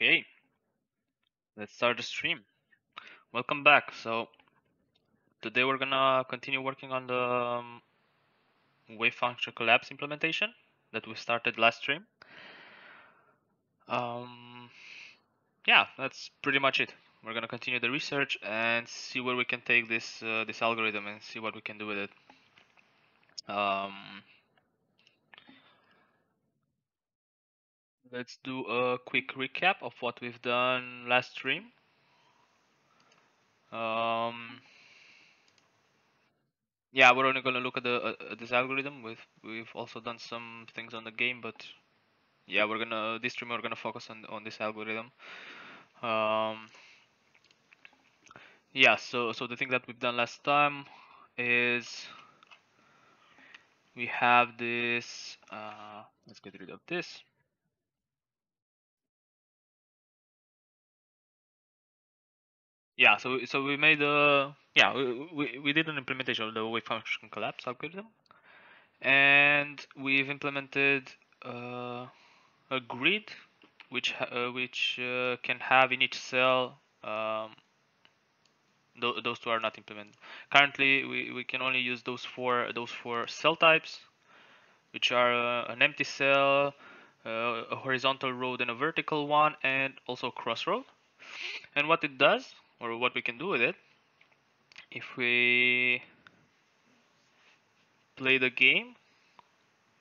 Okay, let's start the stream. Welcome back. So today we're gonna continue working on the wave function collapse implementation that we started last stream. Yeah, that's pretty much it. We're gonna continue the research and see where we can take this this algorithm and see what we can do with it. Let's do a quick recap of what we've done last stream. Yeah, we're only gonna look at the this algorithm. We've also done some things on the game, but yeah, this stream we're gonna focus on this algorithm. Yeah, so the thing that we've done last time is we have this. Let's get rid of this. Yeah, so we made a we did an implementation of the wave function collapse algorithm, and we've implemented a grid which can have in each cell those two are not implemented. Currently, we can only use those four cell types, which are an empty cell, a horizontal road, and a vertical one, and also a crossroad. And what it does, or what we can do with it, if we play the game,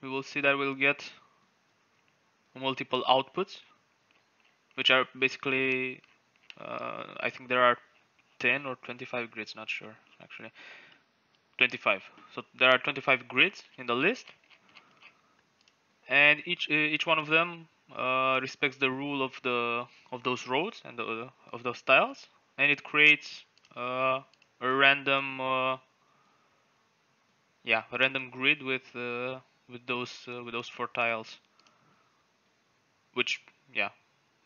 we will see that we'll get multiple outputs, which are basically, I think there are 10 or 25 grids, not sure actually, 25. So there are 25 grids in the list, and each one of them respects the rule of those roads and of those tiles. And it creates a random grid with those four tiles, which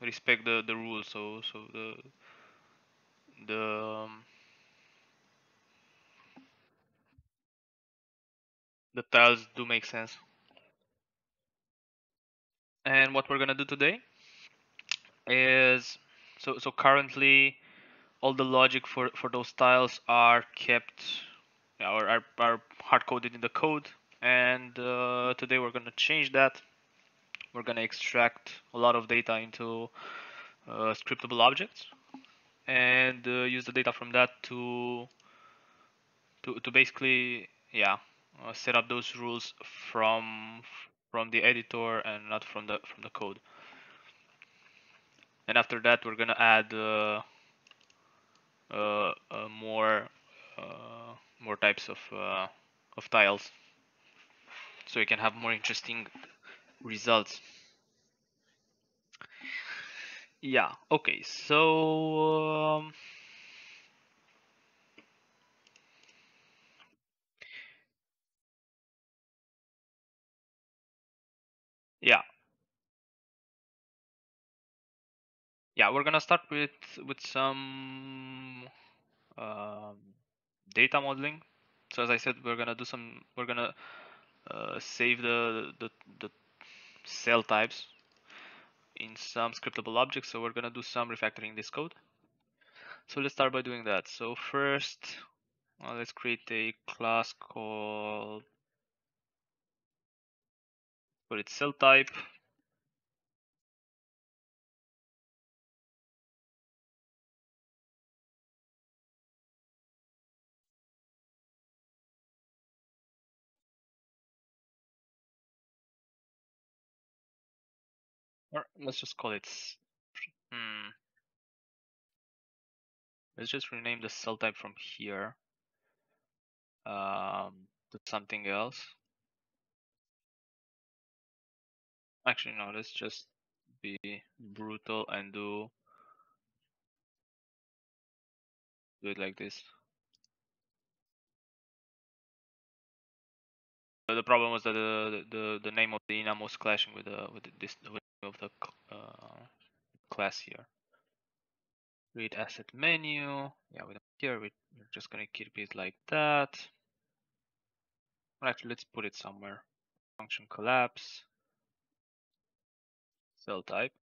respect the rules. So the tiles do make sense. And what we're gonna do today is so currently, all the logic for those tiles are kept, or are hard-coded in the code. And today we're going to change that. We're going to extract a lot of data into scriptable objects and use the data from that to basically, set up those rules from the editor and not from the code. And after that, we're going to add more types of tiles, so you can have more interesting results. Yeah. Okay. So we're gonna start with some data modeling. So as I said, we're gonna save the cell types in some scriptable objects. So we're gonna do some refactoring this code. So let's start by doing that. So first, let's create a class called for its cell type. Or let's just call it. Let's just rename the cell type from here to something else. Actually, no. Let's just be brutal and do it like this. The problem was that the name of the enum was clashing with the class here. Read asset menu. Yeah, we don't care. We're just gonna keep it like that. Actually, let's put it somewhere. Function collapse. Cell type.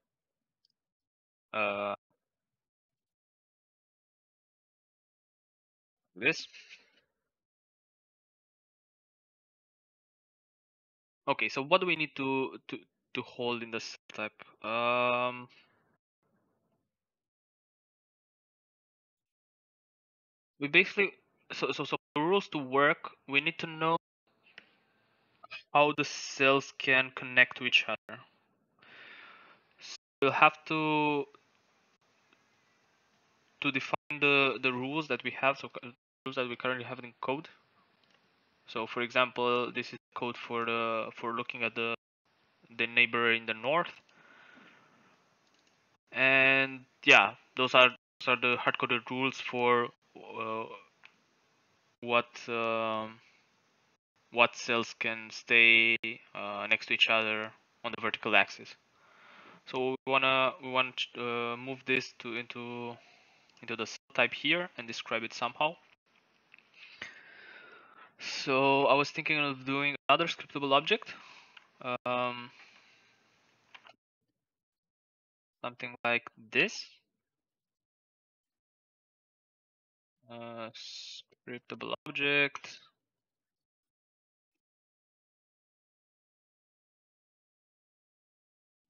this. Okay, so what do we need to hold in the type? We basically, so rules to work, we need to know how the cells can connect to each other. So we'll have to define the rules that we have, so rules that we currently have in code. So for example, this is code for looking at the neighbor in the north. And yeah, those are the hard-coded rules for what cells can stay next to each other on the vertical axis. So we want to move this into the cell type here and describe it somehow. So I was thinking of doing another scriptable object, something like this. Scriptable object.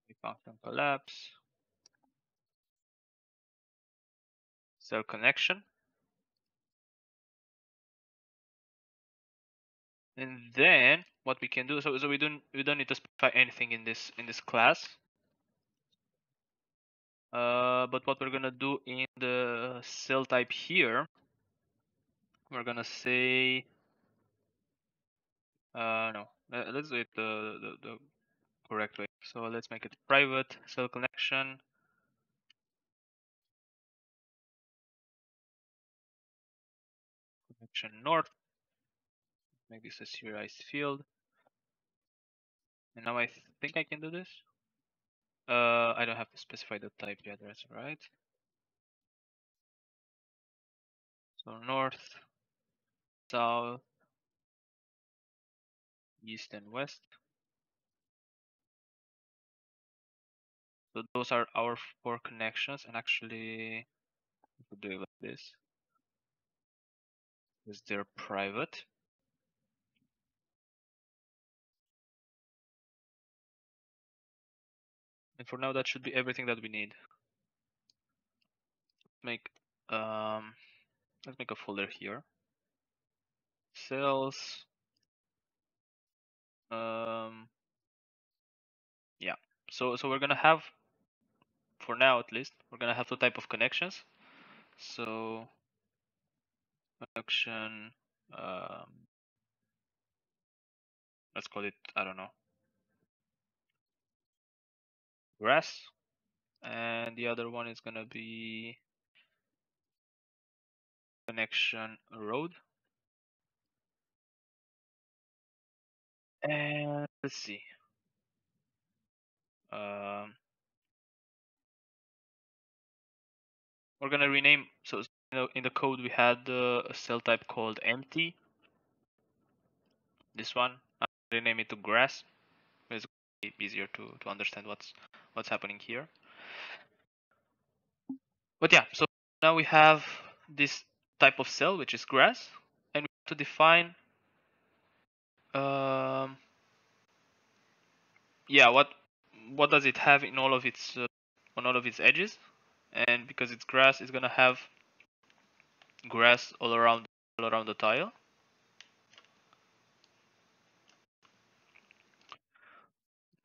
Wave function collapse. Cell connection. And then what we can do, so we don't need to specify anything in this class. But what we're gonna do in the cell type here, we're gonna say no. Let's do it the correct way. So let's make it private cell connection. Connection north. Make this a serialized field. And now I think I can do this. I don't have to specify the type yet, that's right. So north, south, east and west. So those are our four connections, and actually we could do it like this. Because they're private. And for now, that should be everything that we need. Let's make a folder here. Cells. Yeah. So we're gonna have, for now at least, we're gonna have two types of connections. So connection. Let's call it, I don't know, grass, and the other one is gonna be connection road. And let's see, we're gonna rename. So in the code we had a cell type called empty. This one I'm gonna rename it to grass. It's easier to understand what's happening here. But yeah, so now we have this type of cell, which is grass, and we have to define what does it have in all of its on all of its edges. And because it's grass, it's gonna have grass all around the tile.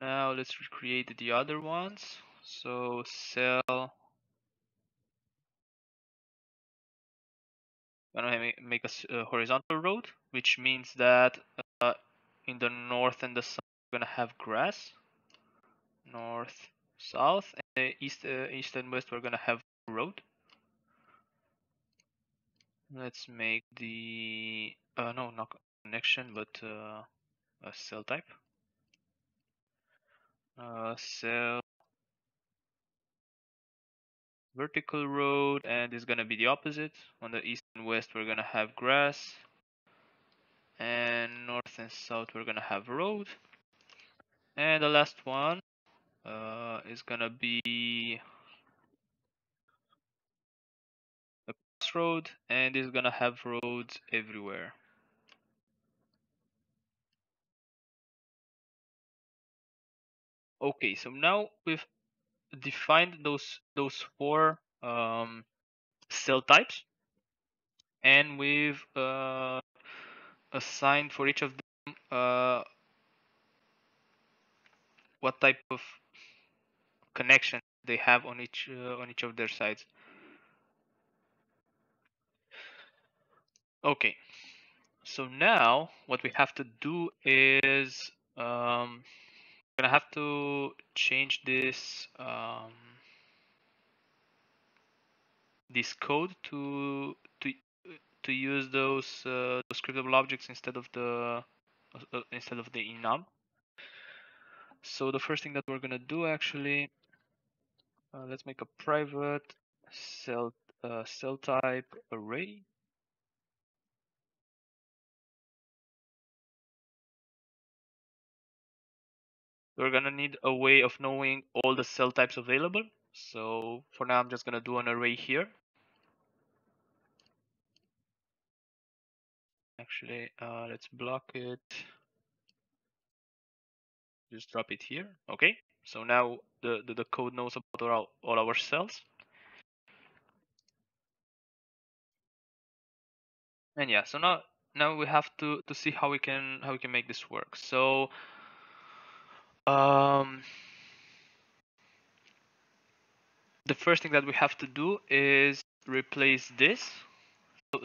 Now let's recreate the other ones. So cell, I'm gonna make a horizontal road, which means that in the north and the south we're gonna have grass. North, south, and east and west we're gonna have road. Let's make the not connection, but a cell type. Cell vertical road, and it's gonna be the opposite. On the east and west we're gonna have grass, and north and south we're gonna have road. And the last one is gonna be this road, and it's gonna have roads everywhere. Okay, so now we've defined those four cell types, and we've assigned for each of them what type of connection they have on each of their sides. Okay, so now what we have to do is gonna have to change this this code to use those scriptable objects instead of the enum. So the first thing that we're gonna do actually, let's make a private cell type array. We're gonna need a way of knowing all the cell types available. So for now, I'm just gonna do an array here. Actually, let's block it. Just drop it here. Okay. So now the code knows about all our cells. And yeah. So now we have to see how we can make this work. So. The first thing that we have to do is replace this.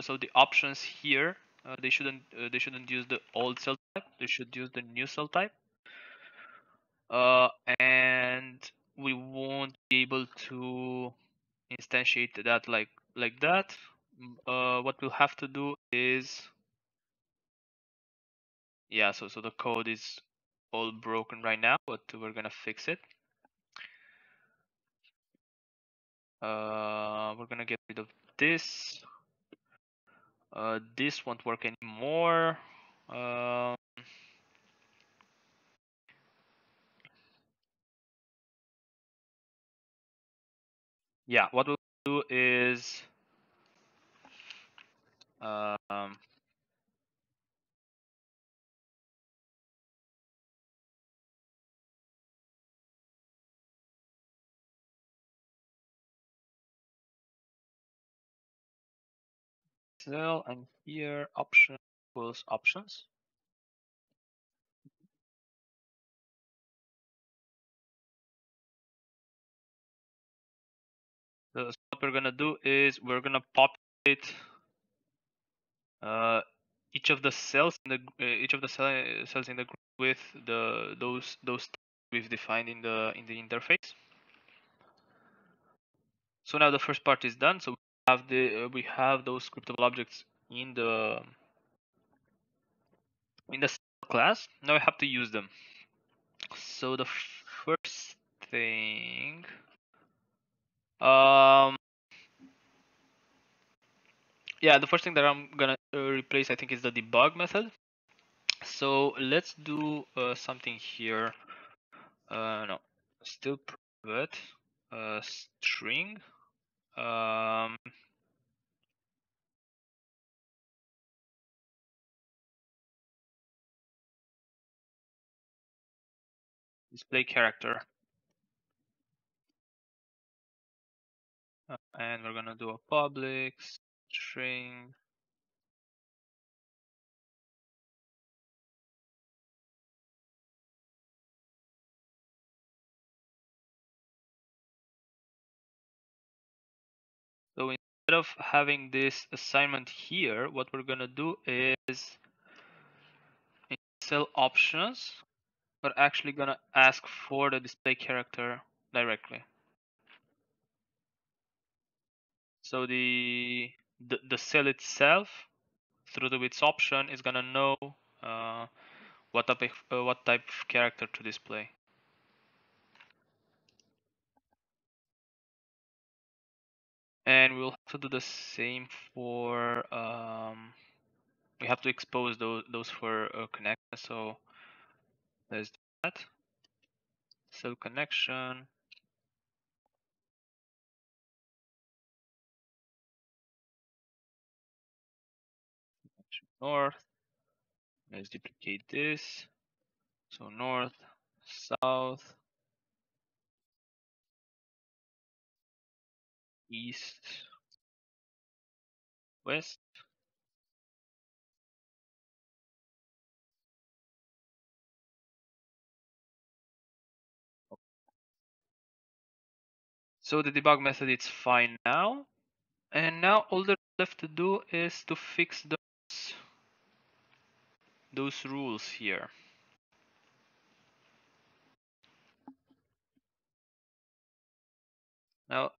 So the options here, they shouldn't use the old cell type. They should use the new cell type. And we won't be able to instantiate that like that. What we'll have to do is, yeah. So the code is all broken right now, but we're gonna fix it. We're gonna get rid of this. This won't work anymore. Yeah, what we'll do is cell, and here option equals options. So what we're gonna do is we're gonna populate each of the cells in the cells in the group with those we've defined in the interface. So now the first part is done. So we have those scriptable objects in the class. Now we have to use them. So the first thing, yeah, the first thing that I'm gonna replace, I think, is the debug method. So let's do something here. No, still private string. Display character, and we're gonna do a public string. So instead of having this assignment here, what we're gonna do is in cell options, we're actually gonna ask for the display character directly. So the cell itself, through its option, is gonna know what type of character to display. And we'll have to do the same for, we have to expose those for connection. So let's do that. So connection. north. Let's duplicate this. So north, south, east, west. So the debug method is fine now. And now all that's left to do is to fix those rules here. Now,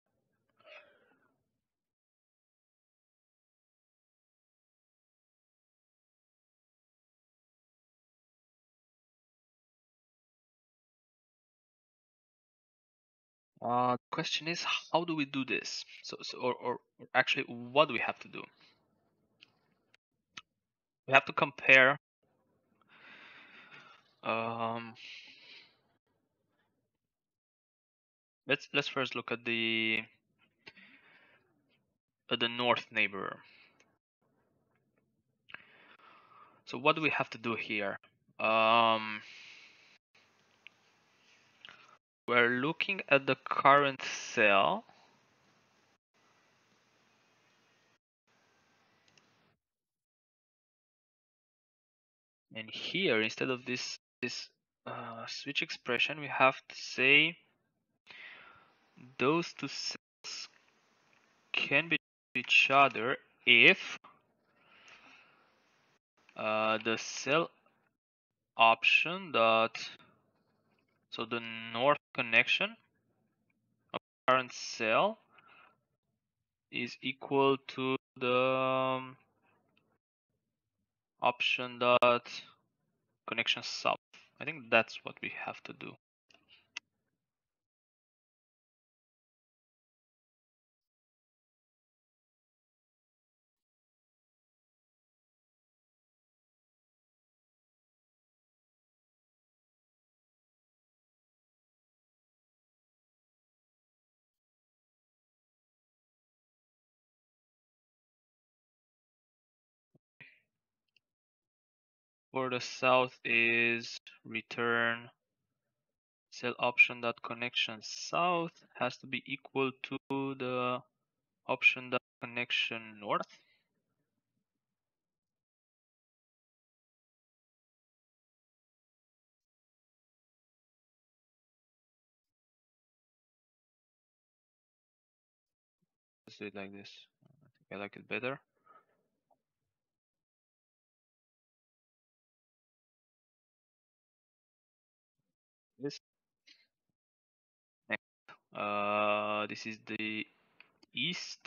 the question is, how do we do this? Or actually, what do we have to do? We have to compare let's first look at the north neighbor. So what do we have to do here? We're looking at the current cell. And here, instead of this switch expression, we have to say those two cells can be each other if the cell option dot, so the north connection of current cell is equal to the option dot connection south. I think that's what we have to do. For the south is return cell option dot connection south has to be equal to the option dot connection north. Let's do it like this. I think I like it better. This is the east,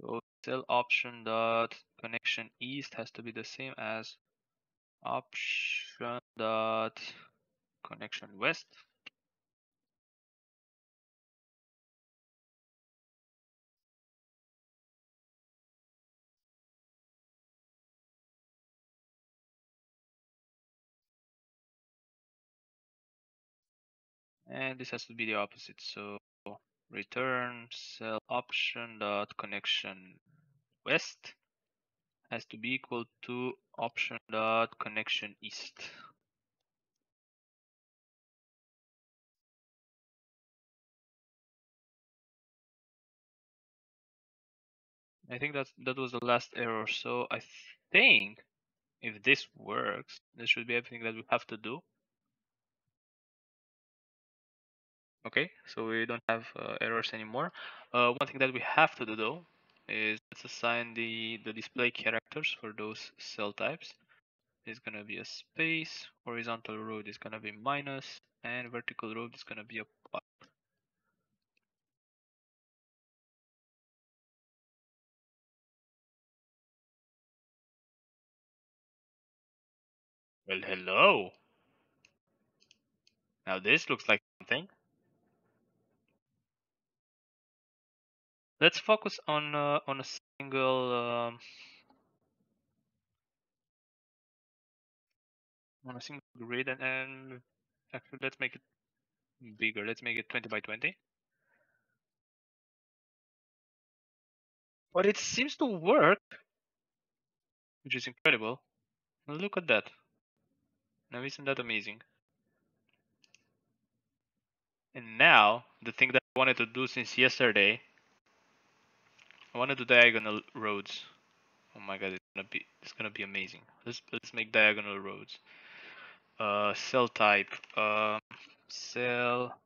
so cell option dot connection east has to be the same as option dot connection west. And this has to be the opposite, so return cell option dot connection west has to be equal to option dot connection east. I think that was the last error, so I think if this works, this should be everything that we have to do. Okay, so we don't have errors anymore. One thing that we have to do though is let's assign the display characters for those cell types. There's gonna be a space, horizontal road is gonna be minus, and vertical road is gonna be a plus. Well, hello. Now this looks like something. Let's focus on a single grid, and actually let's make it bigger. Let's make it 20 by 20. But it seems to work which is incredible. And look at that. Now isn't that amazing? And now, the thing that I wanted to do since yesterday, I want to do diagonal roads. Oh my god, it's gonna be amazing. Let's make diagonal roads. Cell type, cell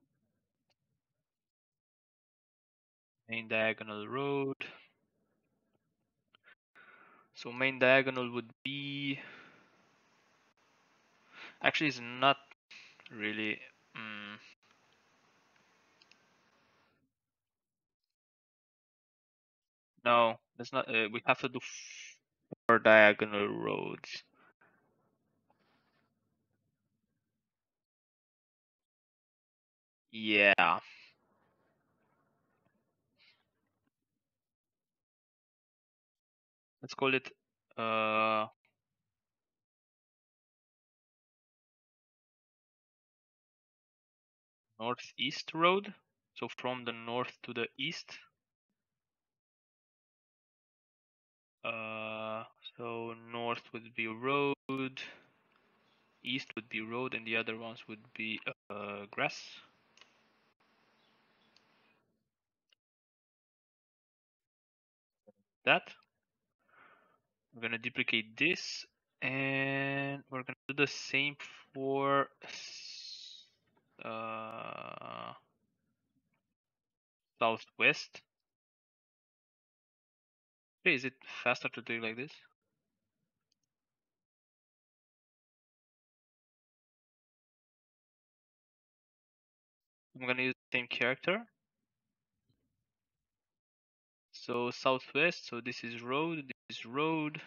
main diagonal road. So main diagonal would be, actually it's not really. No, that's not. We have to do 4 diagonal roads. Yeah. Let's call it northeast road. So from the north to the east. So north would be road, east would be road, and the other ones would be grass. That. We're gonna duplicate this, and we're gonna do the same for southwest. Okay, is it faster to do it like this? I'm gonna use the same character. So southwest, so this is road, this is road.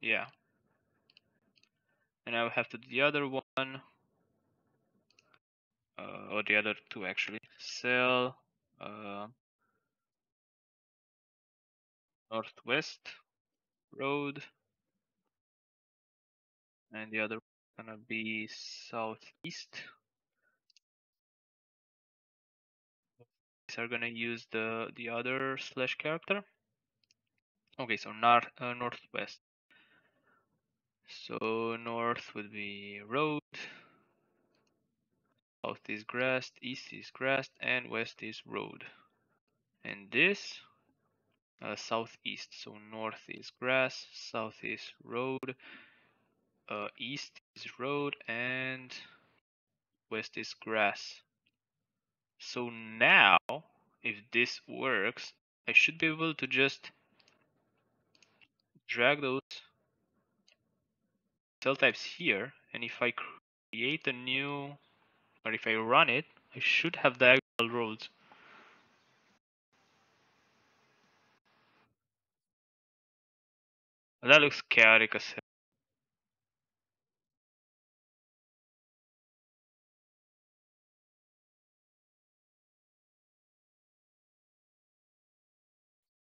Yeah. And I will have to do the other one. Or the other two actually. Cell. Northwest road, and the other one's gonna be southeast. So we're gonna use the other slash character. Okay, so northwest. So north would be road, south is grass, east is grass, and west is road. And this. Southeast, so north is grass, south is road, east is road, and west is grass. So now, if this works, I should be able to just drag those cell types here, and if I create a new, or if I run it, I should have diagonal roads. That looks chaotic as hell.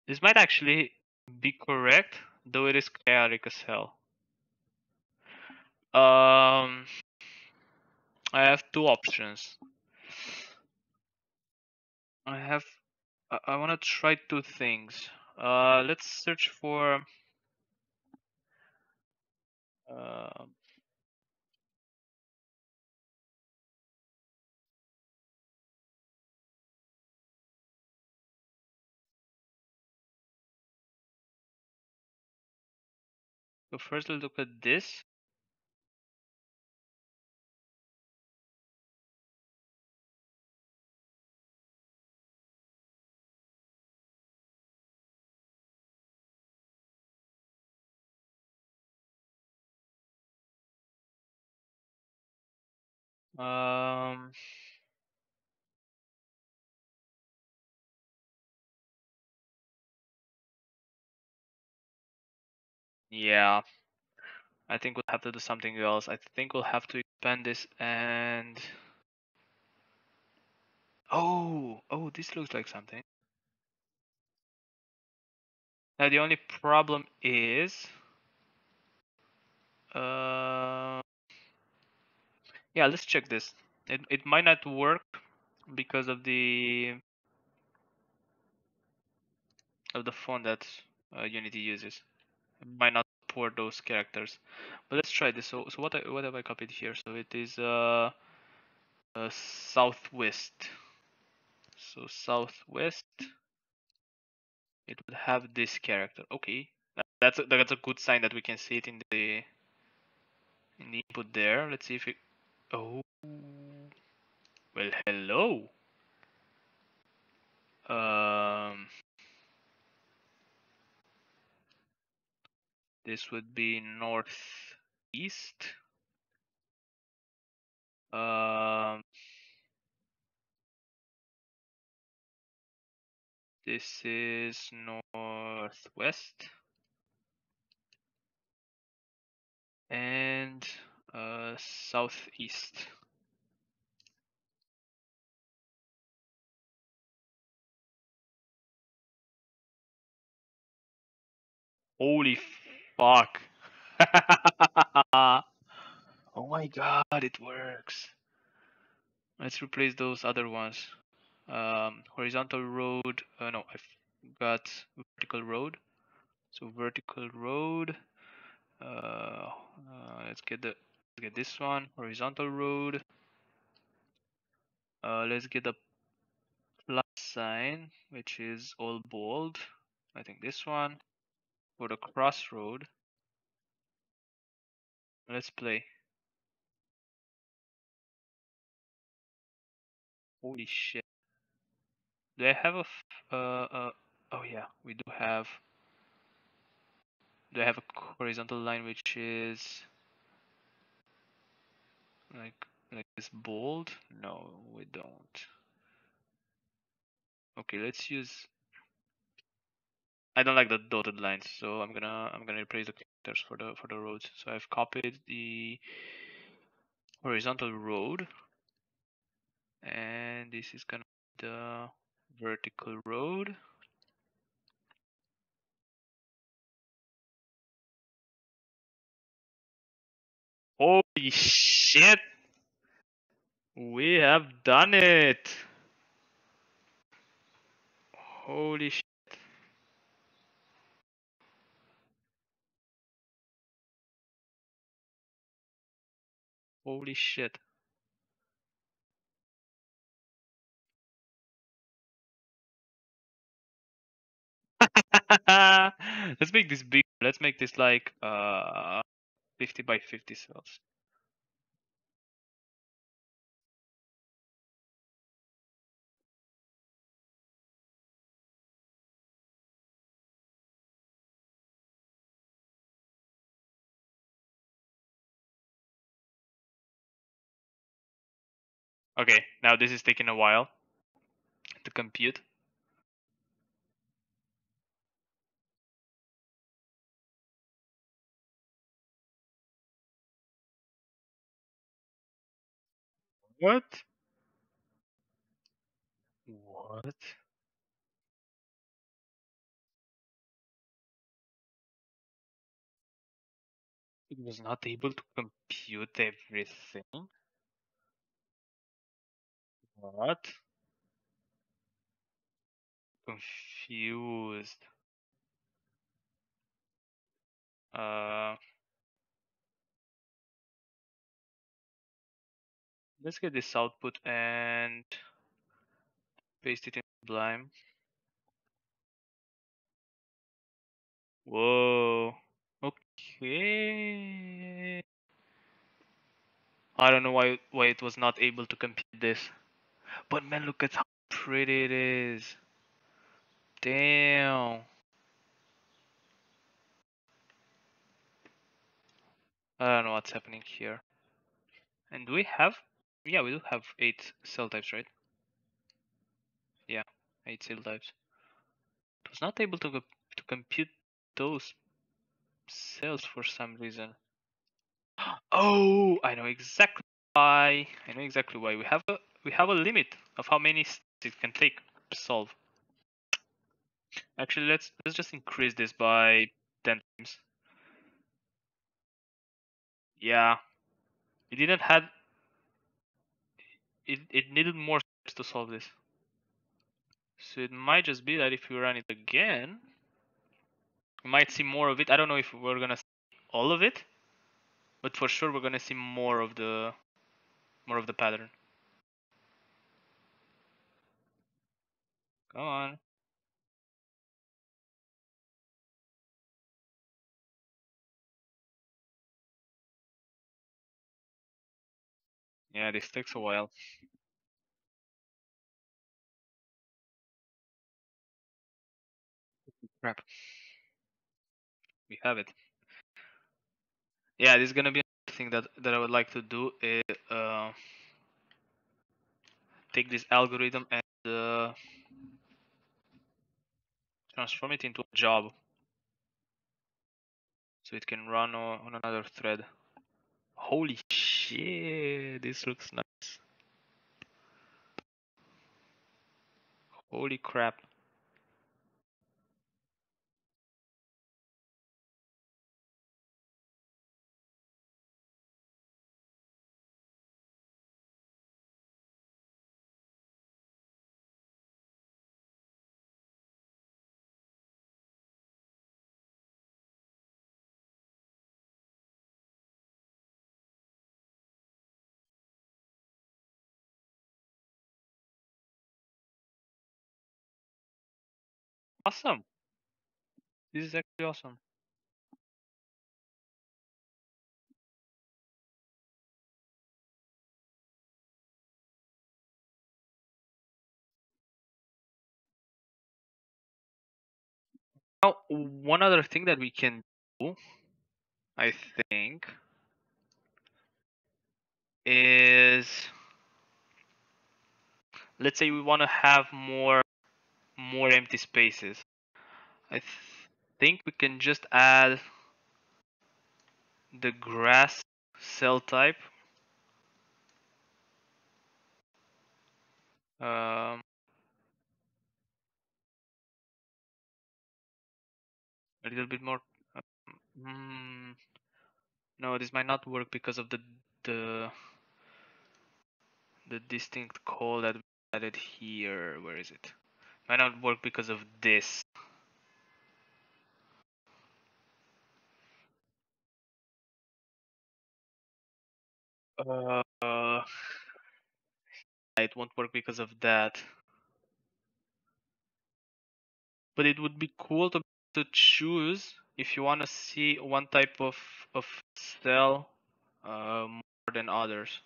This might actually be correct, though it is chaotic as hell. I have two options. I want to try two things. Let's search for so first we'll look at this. Yeah, I think we'll have to do something else. I think we'll have to expand this and oh, this looks like something. Now the only problem is yeah, let's check this. It might not work because of the font that Unity uses. might not support those characters. But let's try this. So what have I copied here? So it is southwest. So southwest, it would have this character. Okay, that's a good sign that we can see it in the input there. Let's see if it. Oh, well, hello. This would be northeast. This is northwest, and southeast. Holy fuck. Oh my god, it works. Let's replace those other ones. Horizontal road, no, I've got vertical road. So vertical road, let's get this one, horizontal road. Let's get the plus sign, which is all bold. I think this one. For the crossroad. Let's play. Holy shit. Do I have a oh yeah, we do have. Do I have a horizontal line which is like this bold? No, we don't. Okay, let's use. I don't like the dotted lines, so I'm gonna replace the characters for the roads. So I've copied the horizontal road, and this is gonna be the vertical road. Holy shit! We have done it! Holy shit! Holy shit. Let's make this big. Let's make this like 50 by 50 cells. Okay, now this is taking a while to compute. What? What? It was not able to compute everything. What? Confused. Let's get this output and paste it in Sublime. Whoa. Okay. I don't know why it was not able to compute this. But man, look at how pretty it is. Damn. I don't know what's happening here. And we have, yeah, we do have 8 cell types, right? Yeah, 8 cell types. It was not able to compute those cells for some reason. Oh, I know exactly why. I know exactly why. We have a limit of how many it can take to solve. Actually, let's just increase this by 10 times. Yeah, it didn't have. It needed more steps to solve this. So it might just be that if we run it again, We might see more of it. I don't know if we're gonna see all of it, but for sure we're gonna see more of the pattern. Come on. Yeah, this takes a while. Crap. We have it. Yeah, this is gonna be another thing that I would like to do is take this algorithm and transform it into a job, so it can run on another thread. Holy shit, this looks nice. Holy crap. Awesome. This is actually awesome. Now, one other thing that we can do, I think, is, let's say we want to have more empty spaces. I think we can just add the grass cell type. A little bit more. No, this might not work because of the distinct call that we added here. Where is it? Might not work because of this. It won't work because of that. But it would be cool to choose if you want to see one type of cell more than others.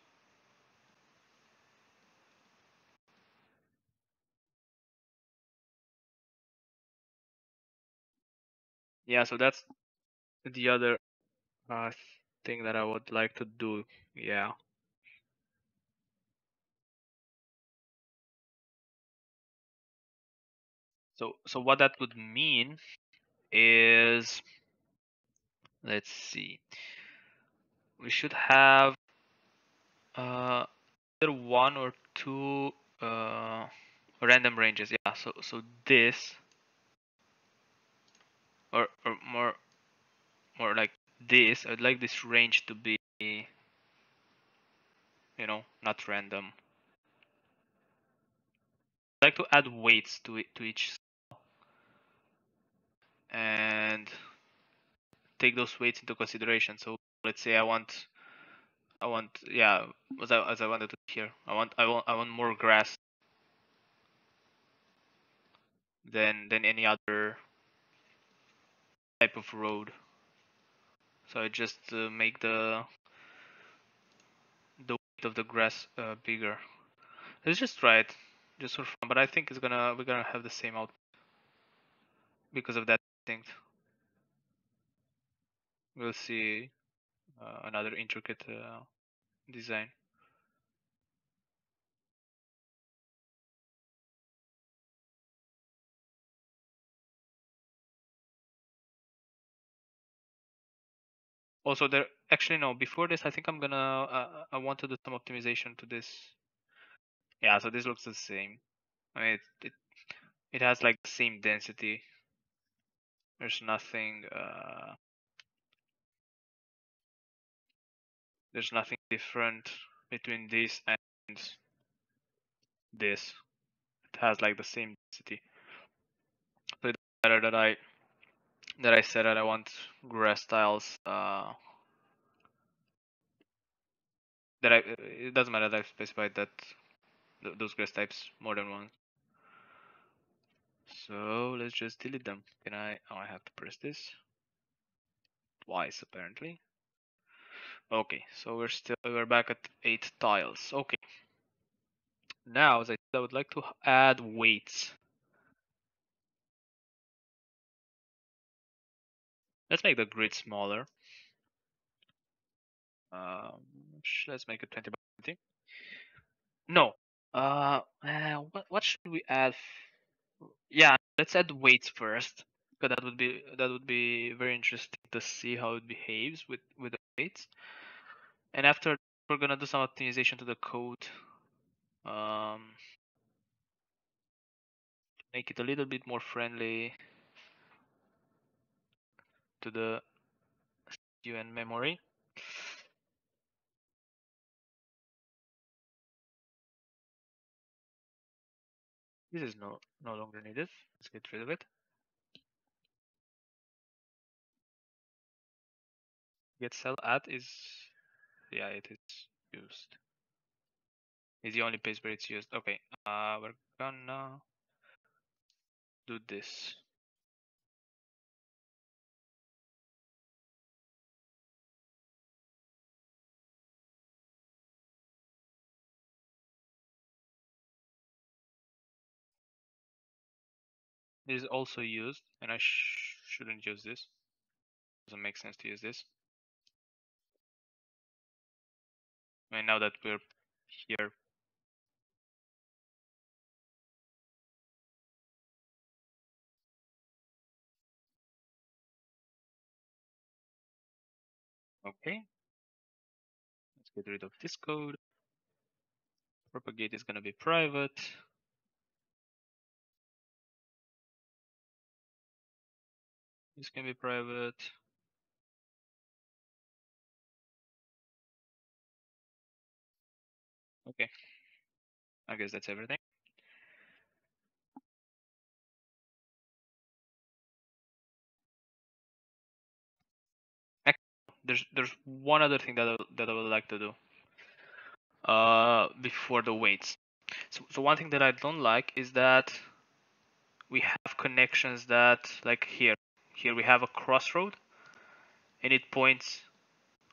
Yeah, so that's the other thing that I would like to do. Yeah. So what that would mean is, let's see, we should have either one or two random ranges. Yeah. So this. Or more like this. I'd like this range to be, you know, not random. I'd like to add weights to each cell and take those weights into consideration. So let's say I want yeah, as I wanted to here. I want more grass than any other type of road. So I just make the weight of the grass bigger. Let's just try it, just for fun. But I think we're gonna have the same output because of that thing. We'll see another intricate design. Also, there actually no. Before this, I think I'm gonna. I want to do some optimization to this. Yeah, so this looks the same. I mean, it has like the same density. There's nothing. There's nothing different between this and this. It has like the same density. So it's better that I that I said that I want grass tiles. It doesn't matter that I've specified that those grass types more than once. So let's just delete them. Can I? Oh, I have to press this twice apparently. Okay, so we're back at 8 tiles. Okay. Now, as I said, I would like to add weights. Let's make the grid smaller. Let's make it 20 by 20. No. What should we add? Yeah, let's add weights first, because that would be very interesting to see how it behaves with the weights. And after, we're gonna do some optimization to the code, make it a little bit more friendly to the CPU and memory. This is no longer needed. Let's get rid of it. Get cell add is, yeah, it is used. It's the only place where it's used. Okay, we're gonna do this. Is also used, and I shouldn't use this. Doesn't make sense to use this. And now that we're here, okay, let's get rid of this code. Propagate is going to be private. This can be private. Okay, I guess that's everything. There's one other thing that I would like to do before the weights. So one thing that I don't like is that we have connections that, like here. Here we have a crossroad, and it points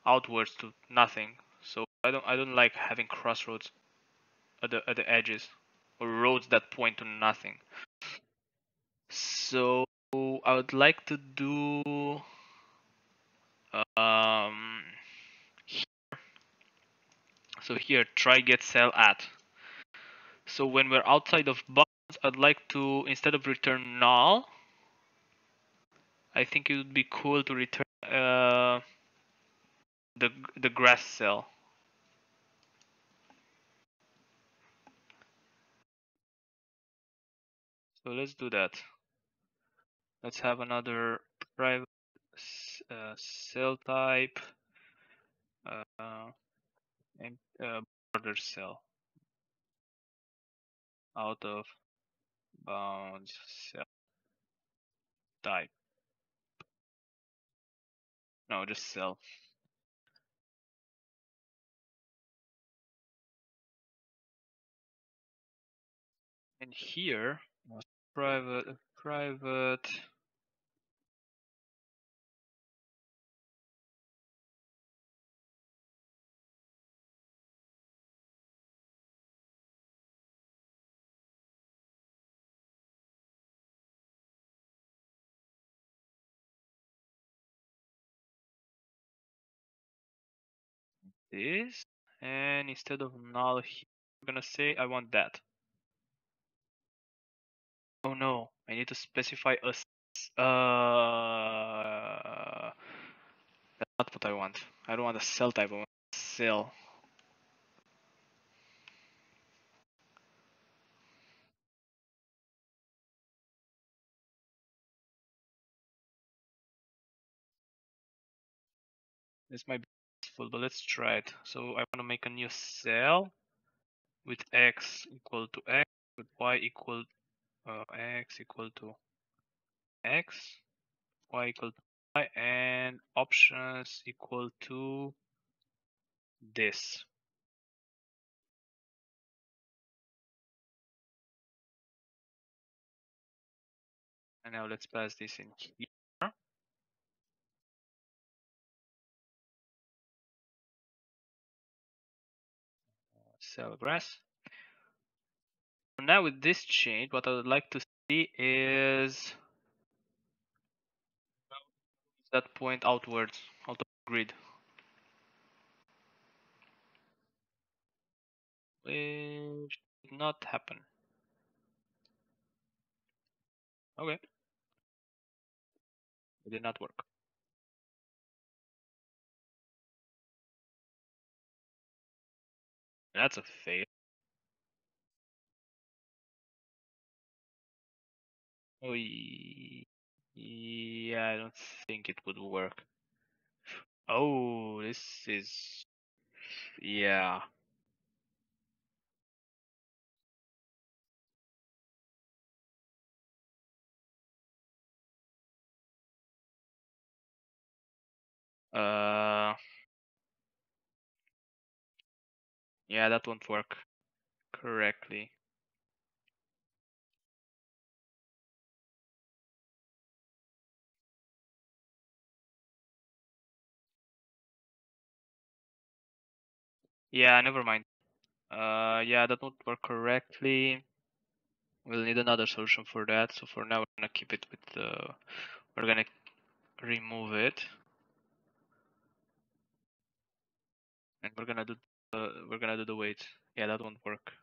outwards to nothing. So I don't like having crossroads at the edges, or roads that point to nothing. So I would like to do here. So here, try get cell at. So when we're outside of bounds, I'd like to, instead of return null, I think it would be cool to return the grass cell. So let's do that. Let's have another private cell type and border cell, out of bounds cell type. No, just cell. And here, private. This, and instead of null here, I'm gonna say I want that. Oh no, I need to specify a that's not what I want. I don't want a cell type, I want a cell. This might be, but let's try it. So I want to make a new cell with x equal to x, with y equal x equal to x, y equal to y and options equal to this. And now let's pass this in here. Cell grass. Now with this change, what I would like to see is that point outwards, out of the grid. Which did not happen. Okay. It did not work. That's a fail. Oh, yeah, I don't think it would work. Oh, this is... yeah. Yeah, that won't work correctly. Yeah, never mind. Yeah, that won't work correctly. We'll need another solution for that. So for now, we're gonna keep it with the. We're gonna remove it, and we're gonna do. We're gonna do the weight. Yeah, that won't work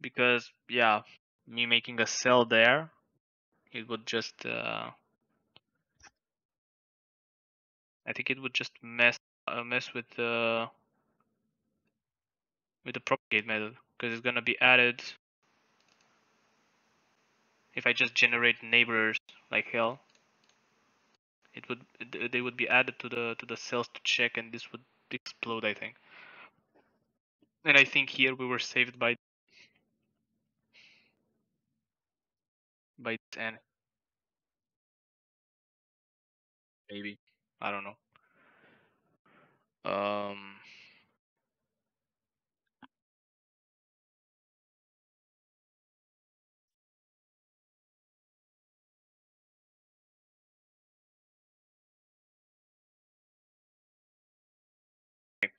because yeah, me making a cell there, it would just I think it would just mess with the propagate method, because it's gonna be added if I just generate neighbors like hell. It would they would be added to the cells to check, and this would explode, I think. And I think here we were saved by 10. Maybe, I don't know.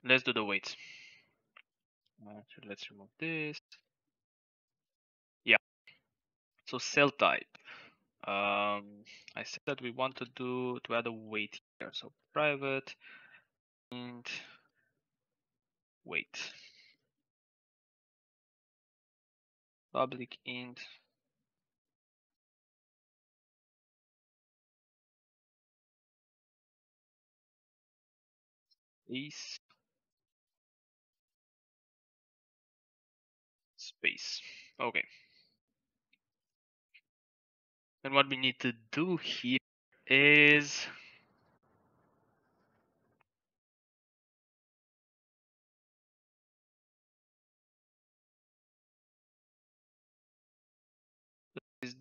Let's do the weights. So let's remove this. Yeah. So cell type. I said that we want to add a weight here. So private and weight. Public int. Is space. Okay. And what we need to do here is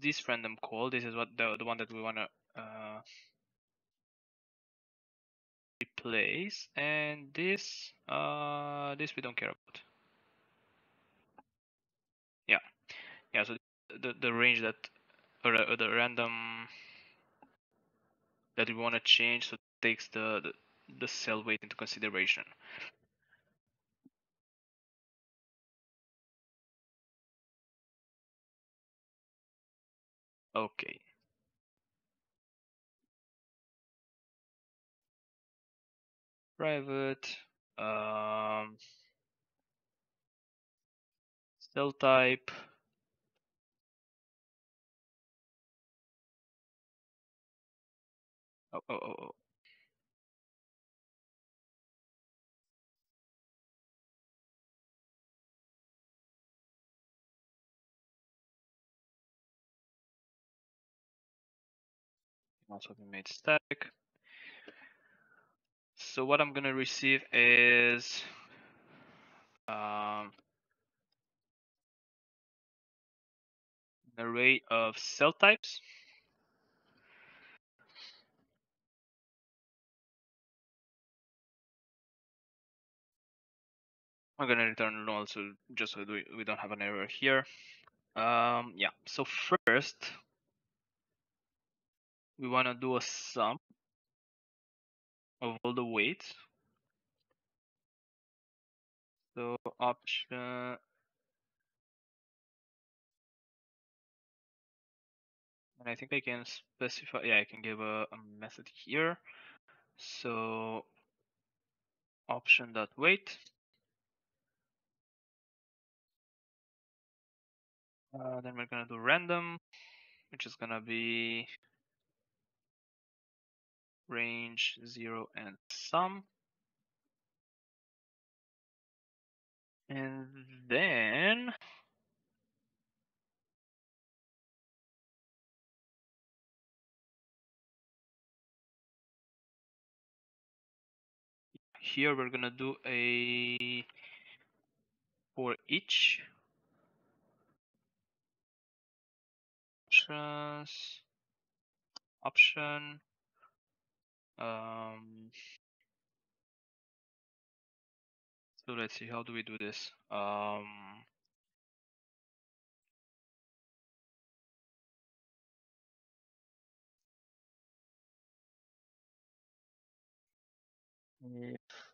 this random call. This is what the one that we want to replace, and this this we don't care about. Yeah, so the range that, or the random that we want to change, so it takes the cell weight into consideration. Okay. Private, cell type. Oh. Also we made static. So what I'm gonna receive is an array of cell types. I'm gonna return null also just so we don't have an error here. Yeah, so first we wanna do a sum of all the weights. So option and I think I can specify, yeah, I can give a method here. So option.weight. Then we're gonna do random, which is gonna be range 0 and sum. And then here we're gonna do a for each option so let's see, how do we do this?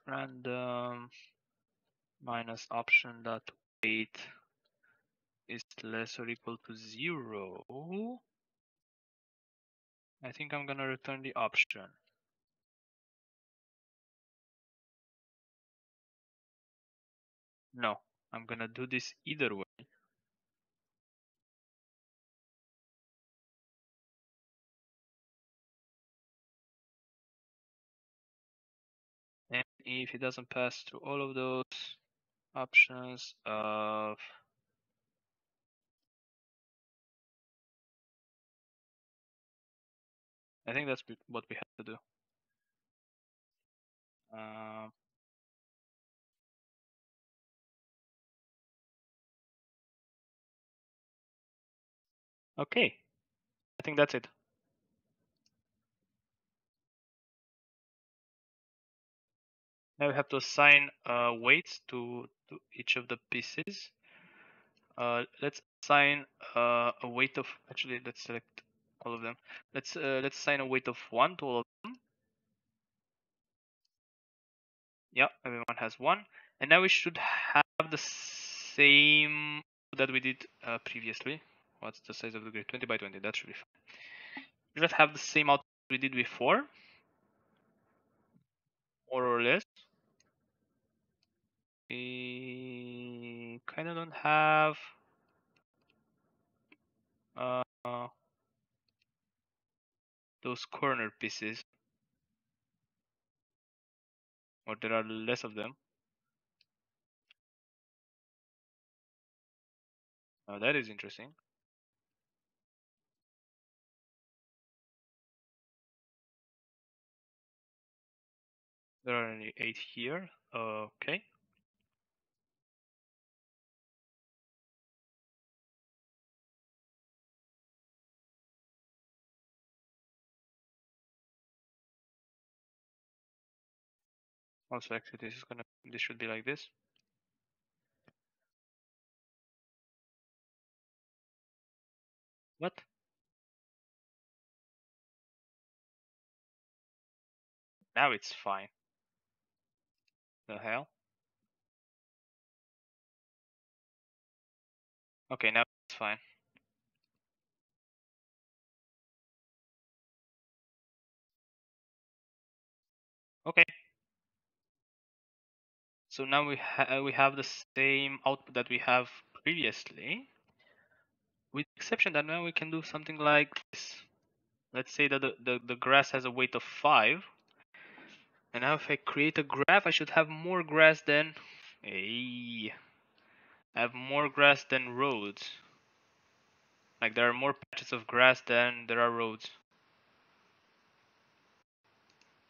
Random minus option dot weight is less or equal to 0. I think I'm gonna return the option. No, I'm gonna do this either way. And if it doesn't pass through all of those options of I think that's what we have to do. Okay, I think that's it. Now we have to assign weights to each of the pieces. Let's assign a weight of, actually, let's select all of them. Let's assign a weight of 1 to all of them. Yeah, everyone has 1. And now we should have the same that we did previously. What's the size of the grid? 20 by 20, that should be fine. We just have the same output we did before, more or less. We kind of don't have those corner pieces, or there are less of them. Oh, that is interesting. There are only 8 here. Okay. Also, actually, this should be like this. What? Now it's fine. The hell? Okay, now it's fine. Okay. So now we have the same output that we have previously, with the exception that now we can do something like this. Let's say that the grass has a weight of 5. And now if I create a graph, I should have more grass than, hey, I have more grass than roads. Like there are more patches of grass than there are roads.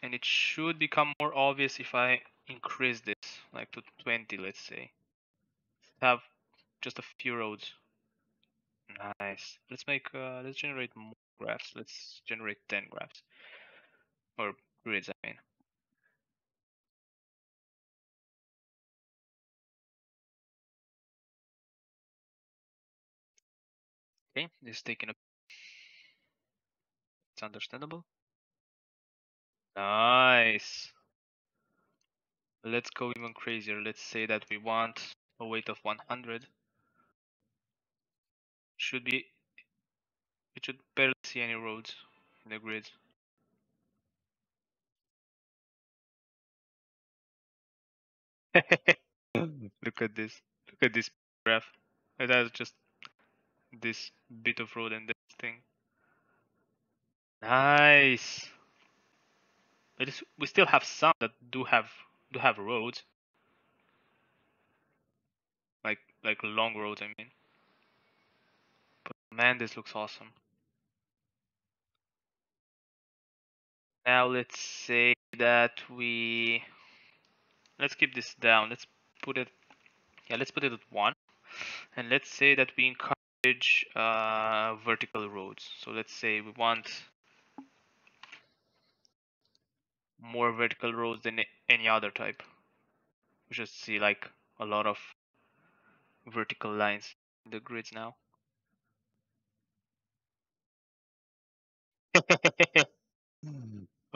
And it should become more obvious if I increase this, like to 20, let's say. Have just a few roads. Nice. Let's generate more graphs. Let's generate 10 graphs. Or grids, I mean. Okay, this is taking a... It's understandable. Nice. Let's go even crazier. Let's say that we want a weight of 100. We should barely see any roads in the grid. Look at this. Look at this graph. It has just this bit of road and this thing. Nice. It is, we still have some that do have roads, like long roads, I mean. But man, this looks awesome. Now let's say that we. Let's keep this down. Let's put it, yeah, let's put it at 1, and let's say that we encourage vertical roads. So let's say we want more vertical roads than any other type. We just see like a lot of vertical lines in the grids now.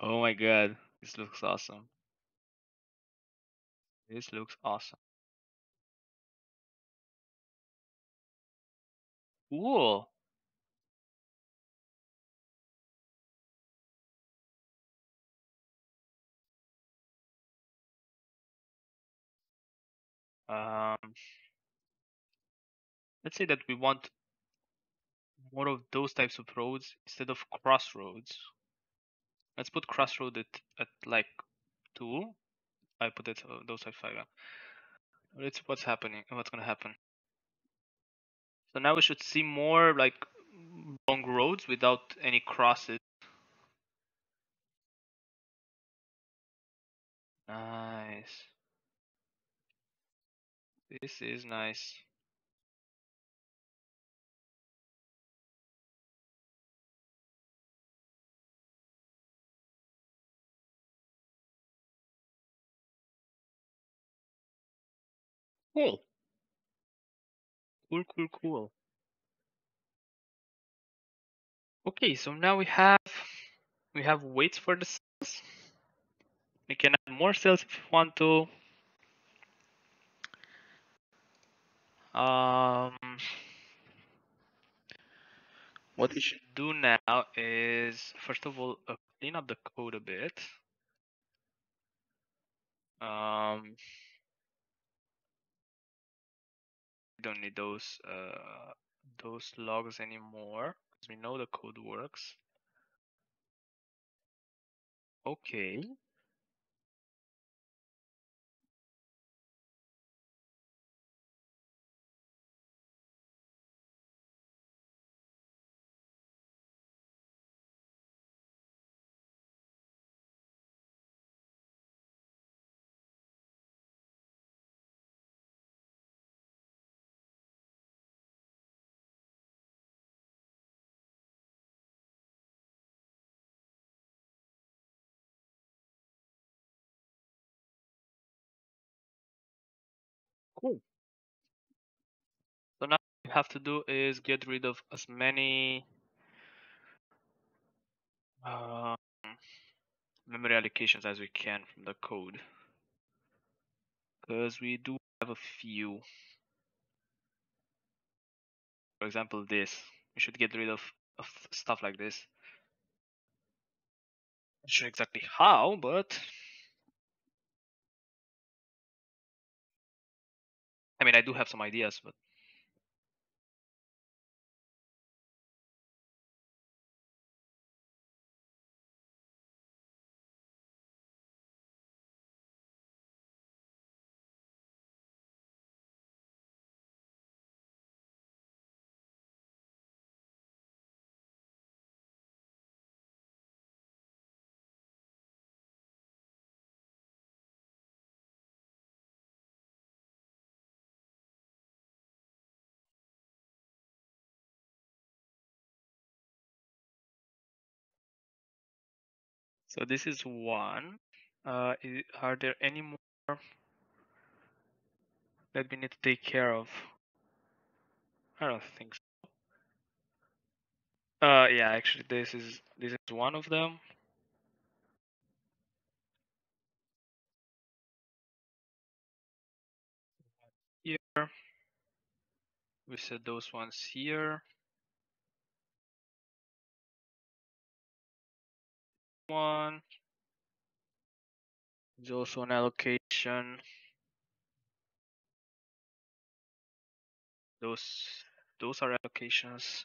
Oh my god, this looks awesome. This looks awesome. Cool. Let's say that we want more of those types of roads instead of crossroads. Let's put crossroad at like 2. I put it those at 5. Let's see what's happening. What's gonna happen? So now we should see more like long roads without any crosses. Nice. This is nice. Cool. Cool. Okay, so now we have weights for the cells. We can add more cells if we want to. What we should do now is, first of all, clean up the code a bit. Don't need those logs anymore because we know the code works. Okay. Cool. So now what we have to do is get rid of as many memory allocations as we can from the code, because we do have a few. For example, this. We should get rid of stuff like this. Not sure exactly how, but I mean, I do have some ideas, but so this is one. Are there any more that we need to take care of? I don't think so. Yeah, actually, this is one of them. Here, we set those ones here. One. There's also an allocation. Those are allocations.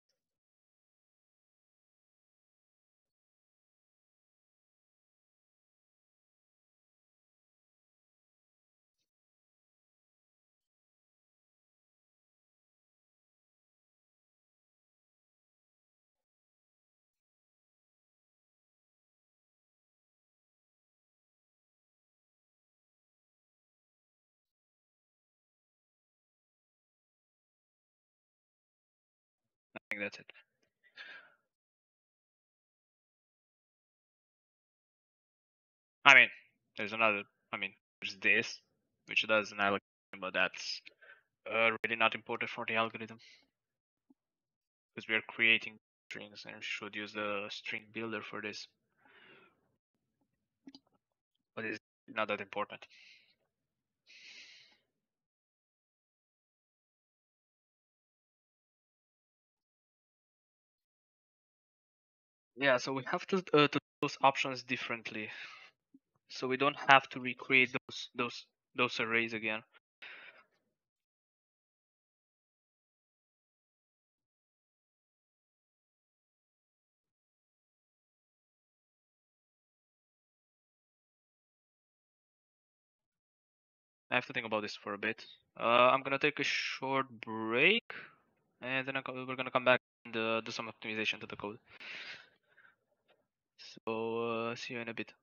I think that's it. I mean, there's another. I mean, there's this, which does an allocation, but that's really not important for the algorithm because we are creating strings, and we should use the string builder for this. But it's not that important. Yeah, so we have to do those options differently, so we don't have to recreate those arrays again. I have to think about this for a bit. I'm gonna take a short break, and then we're gonna come back and do some optimization to the code. So, see you in a bit.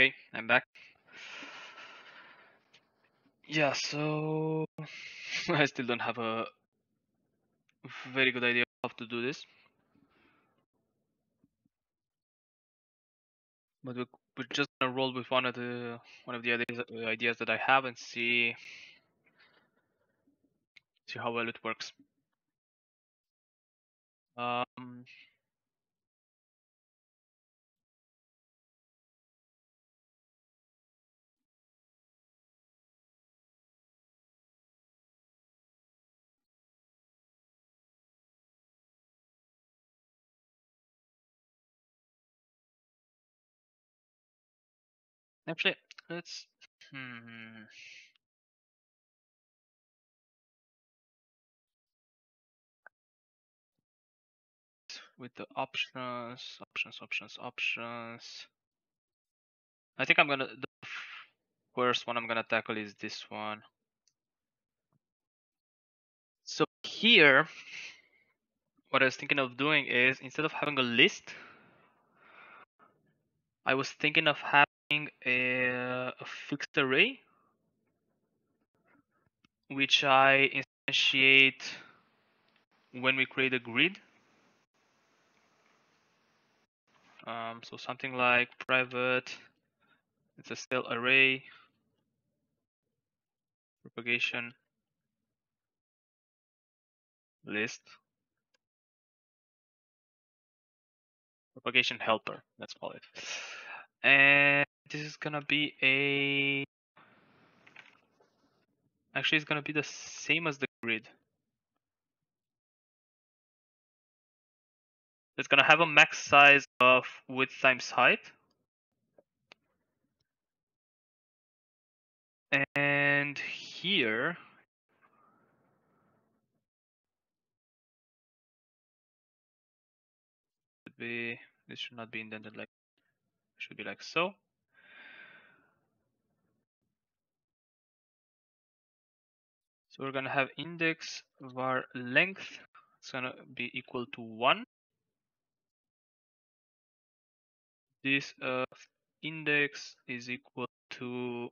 Okay, I'm back. Yeah, so I still don't have a very good idea of how to do this, but we're just gonna roll with one of the ideas that I have and see how well it works. Actually, let's with the options. I think the first one I'm gonna tackle is this one. So here, what I was thinking of doing is, instead of having a list, I was thinking of having a fixed array, which I instantiate when we create a grid. So something like private, it's a cell array, propagation list, propagation helper, let's call it. And this is gonna be actually it's gonna be the same as the grid. It's gonna have a max size of width times height. And here, this should not be indented like, should be like so. So we're gonna have index var length, it's gonna be equal to 1. This index is equal to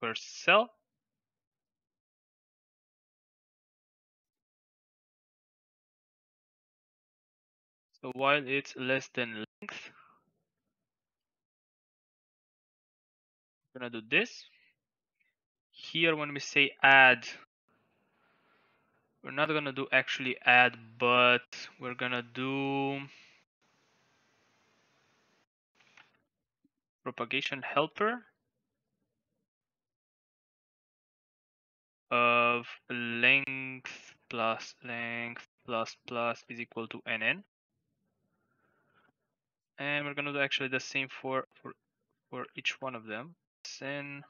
per cell. So while it's less than length, I'm gonna do this. Here, when we say add, we're not gonna do actually add, but we're gonna do propagation helper of length plus is equal to nn, and we're gonna do actually the same for each one of them. Sn,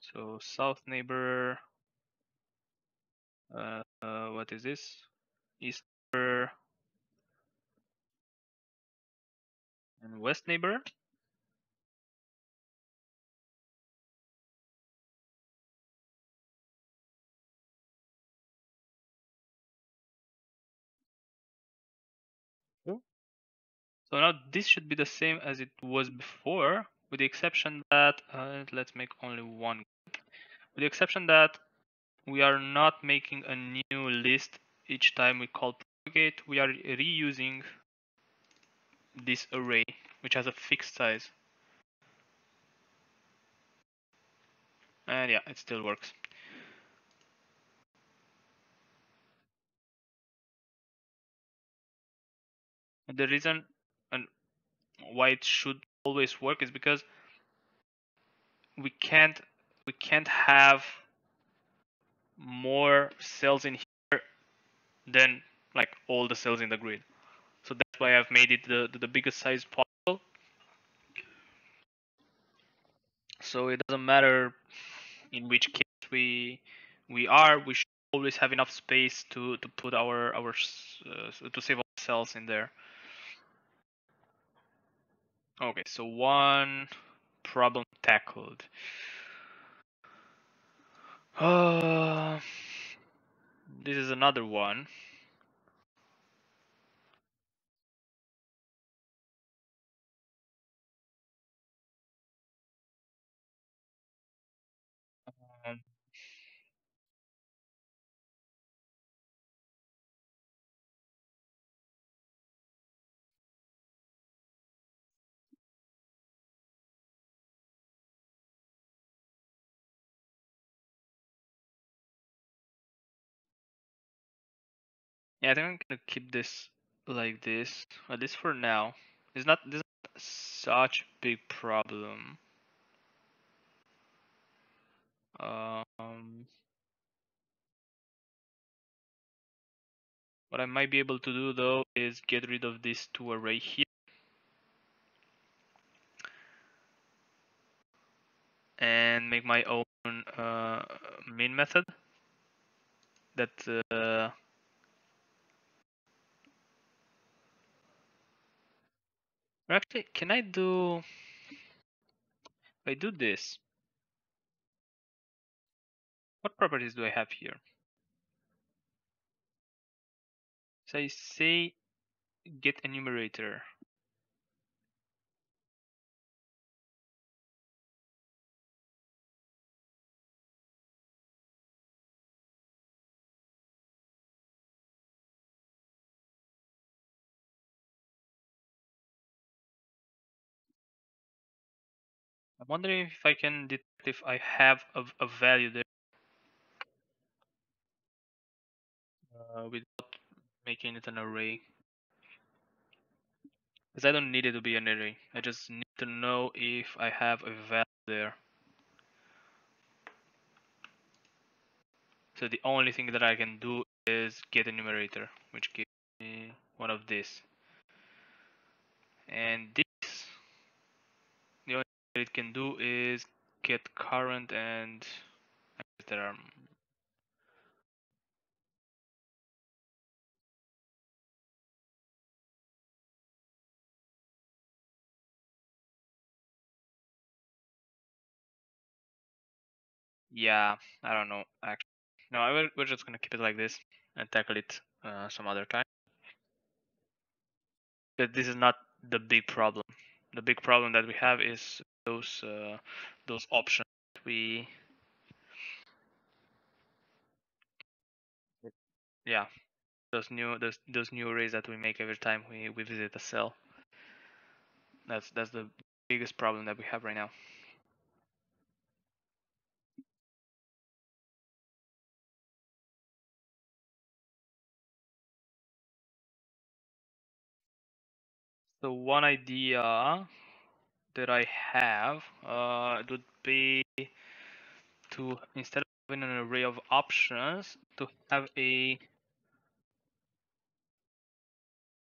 so south neighbor, what is this, east neighbor and west neighbor. So now this should be the same as it was before, with the exception that let's make only one, with the exception that we are not making a new list each time we call propagate. We are reusing this array, which has a fixed size. And yeah, it still works. And the reason and why it should always work is because we can't have more cells in here than like all the cells in the grid. So that's why I've made it the biggest size possible. So it doesn't matter in which case we should always have enough space to put to save all cells in there. Okay, so one problem tackled. This is another one. and yeah, I think I'm gonna keep this like this, at least for now. It's not this is such a big problem. What I might be able to do though is get rid of these two arrays here, and make my own min method that actually, can I do, if I do this, what properties do I have here? So I say get a numerator. I'm wondering if I can detect if I have a value there without making it an array, because I don't need it to be an array. I just need to know if I have a value there. So the only thing that I can do is get a numerator, which gives me one of these. And this, the only it can do is get current, and there are yeah, I don't know actually. No, we're just gonna keep it like this and tackle it some other time. But this is not the big problem. The big problem that we have is those options we those new arrays that we make every time we visit a cell. That's the biggest problem that we have right now. So one idea that I have it would be to, instead of having an array of options, to have a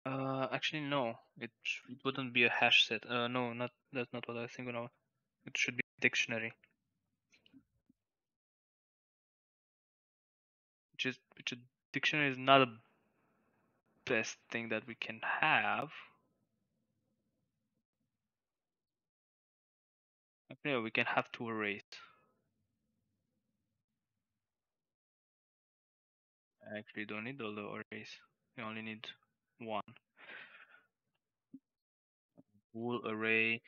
actually no, it wouldn't be a hash set. No, not that's not what I was thinking of. It should be a dictionary, which a dictionary is not the best thing that we can have. Yeah, we can have two arrays. I actually don't need all the arrays. We only need one. Bool array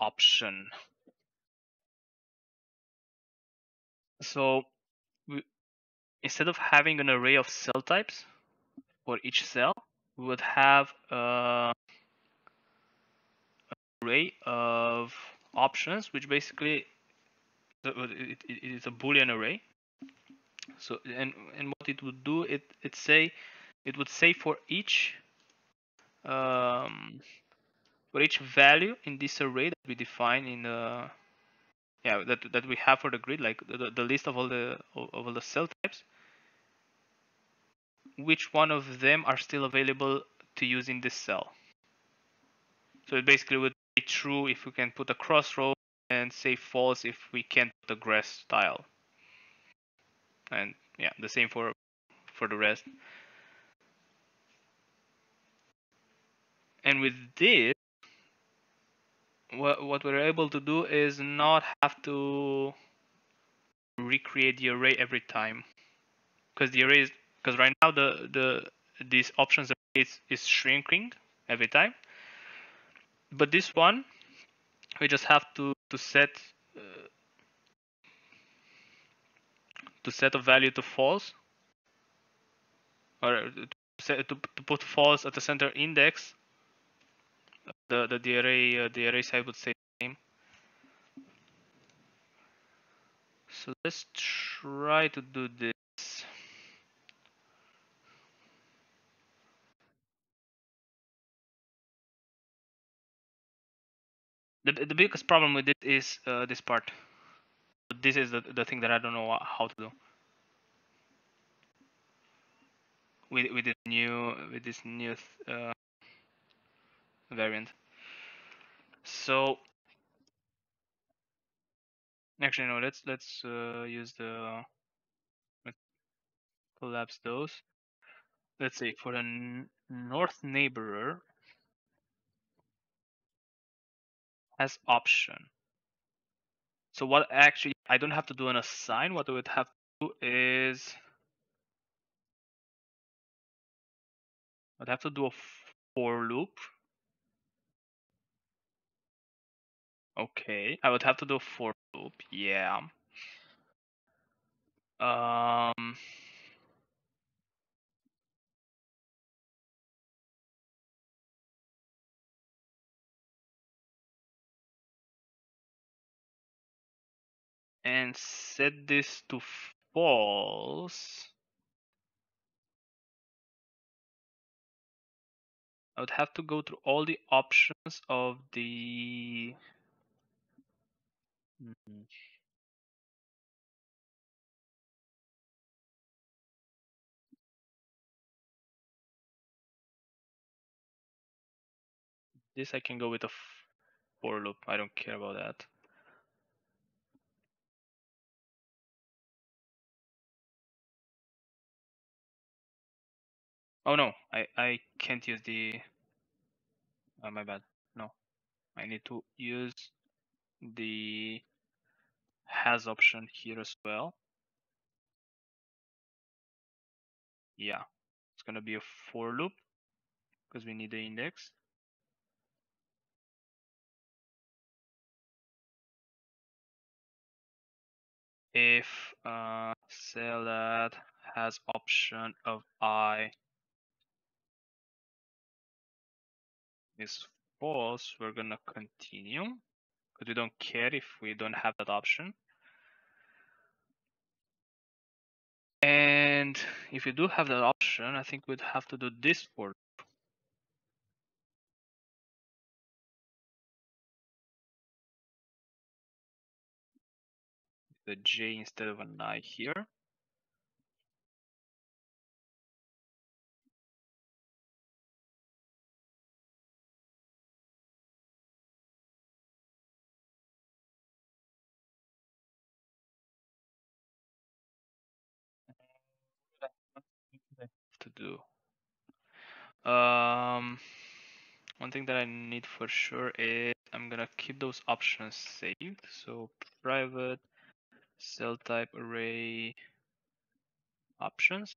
option. So we, instead of having an array of cell types for each cell, we would have array of options, which basically it is a Boolean array. So and what it would do, it would say for each value in this array that we define in the that we have for the grid, like the list of all the cell types, which one of them are still available to use in this cell. So it basically would be true if we can put a crossroad, and say false if we can't put a grass tile. And yeah, the same for the rest. And with this, what we're able to do is not have to recreate the array every time, because the array is, because right now these options array is shrinking every time. But this one we just have to set a value to false, or to put false at the center index. The array side would say the same. So let's try to do this. The biggest problem with it is this part. This is the thing that I don't know how to do with this new variant. So actually no, let's use the collapse those. Let's say for the north neighbor as option. So what actually, I don't have to do an assign. What I would have to do is I'd have to do a for loop. Okay, I would have to do a for loop. Yeah. And set this to false. I would have to go through all the options of the this. I can go with a for loop. I don't care about that. Oh no, I can't use the, oh, my bad. No, I need to use the has option here as well. Yeah, it's gonna be a for loop because we need the index. If select has option of I is false, we're gonna continue because we don't care if we don't have that option. And if we do have that option, I think we'd have to do this for loop. The J instead of an I here. Do one thing that I need for sure is I'm gonna keep those options saved. So private cell type array options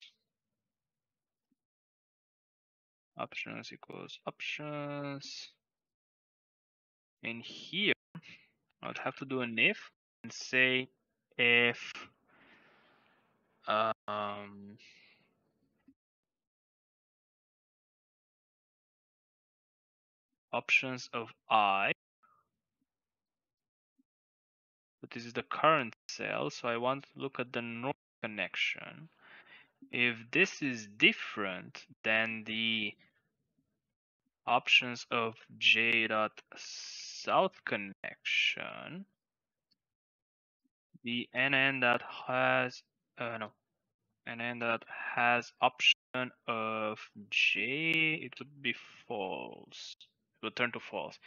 equals options, and here I would have to do an if and say if options of I, but this is the current cell, so I want to look at the north connection. If this is different than the options of J dot south connection, the NN that has option of J, it would be false. It would turn to false.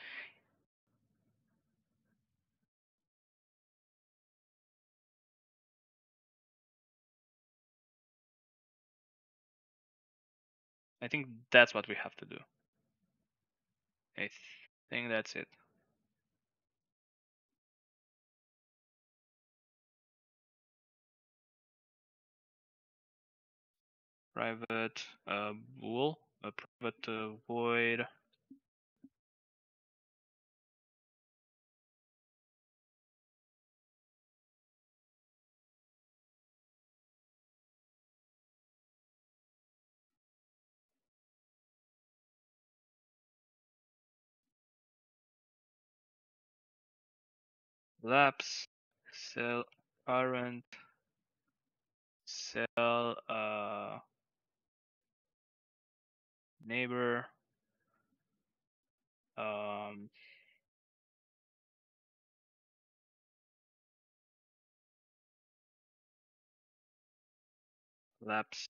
I think that's what we have to do. I think that's it. Private bool, a private void. collapse, cell current, cell neighbor, collapse.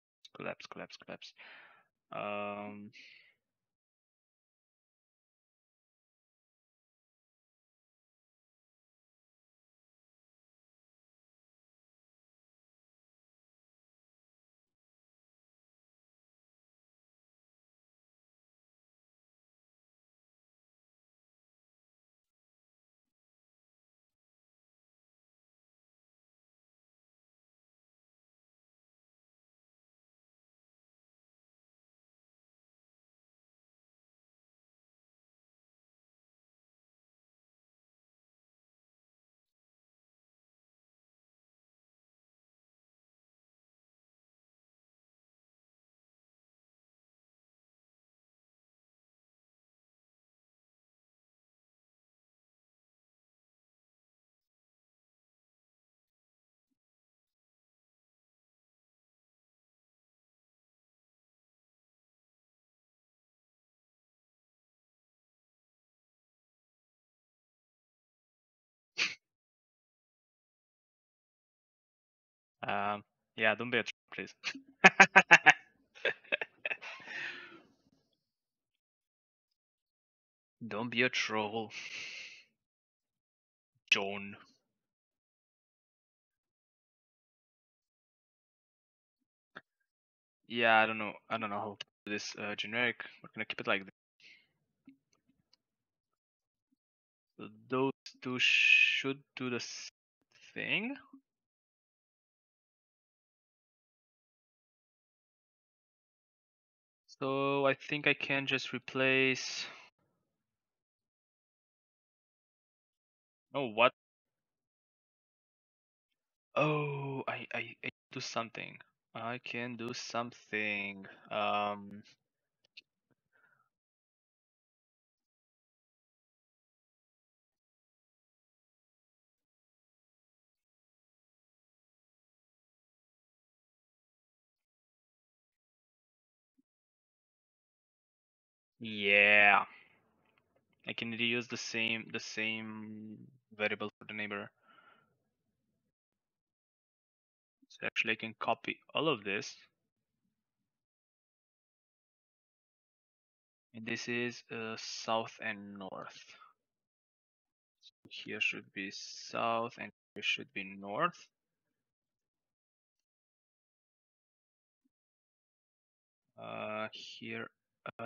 Yeah, don't be a tr- please. Don't be a troll, John. Yeah, I don't know how to do this generic. We're gonna keep it like this. So those two should do the same thing. So I think I can just replace. Oh, what? Oh, I do something. I can do something. Yeah, I can reuse the same variable for the neighbor. So actually, I can copy all of this, and this is south and north. So here should be south, and here should be north. Here.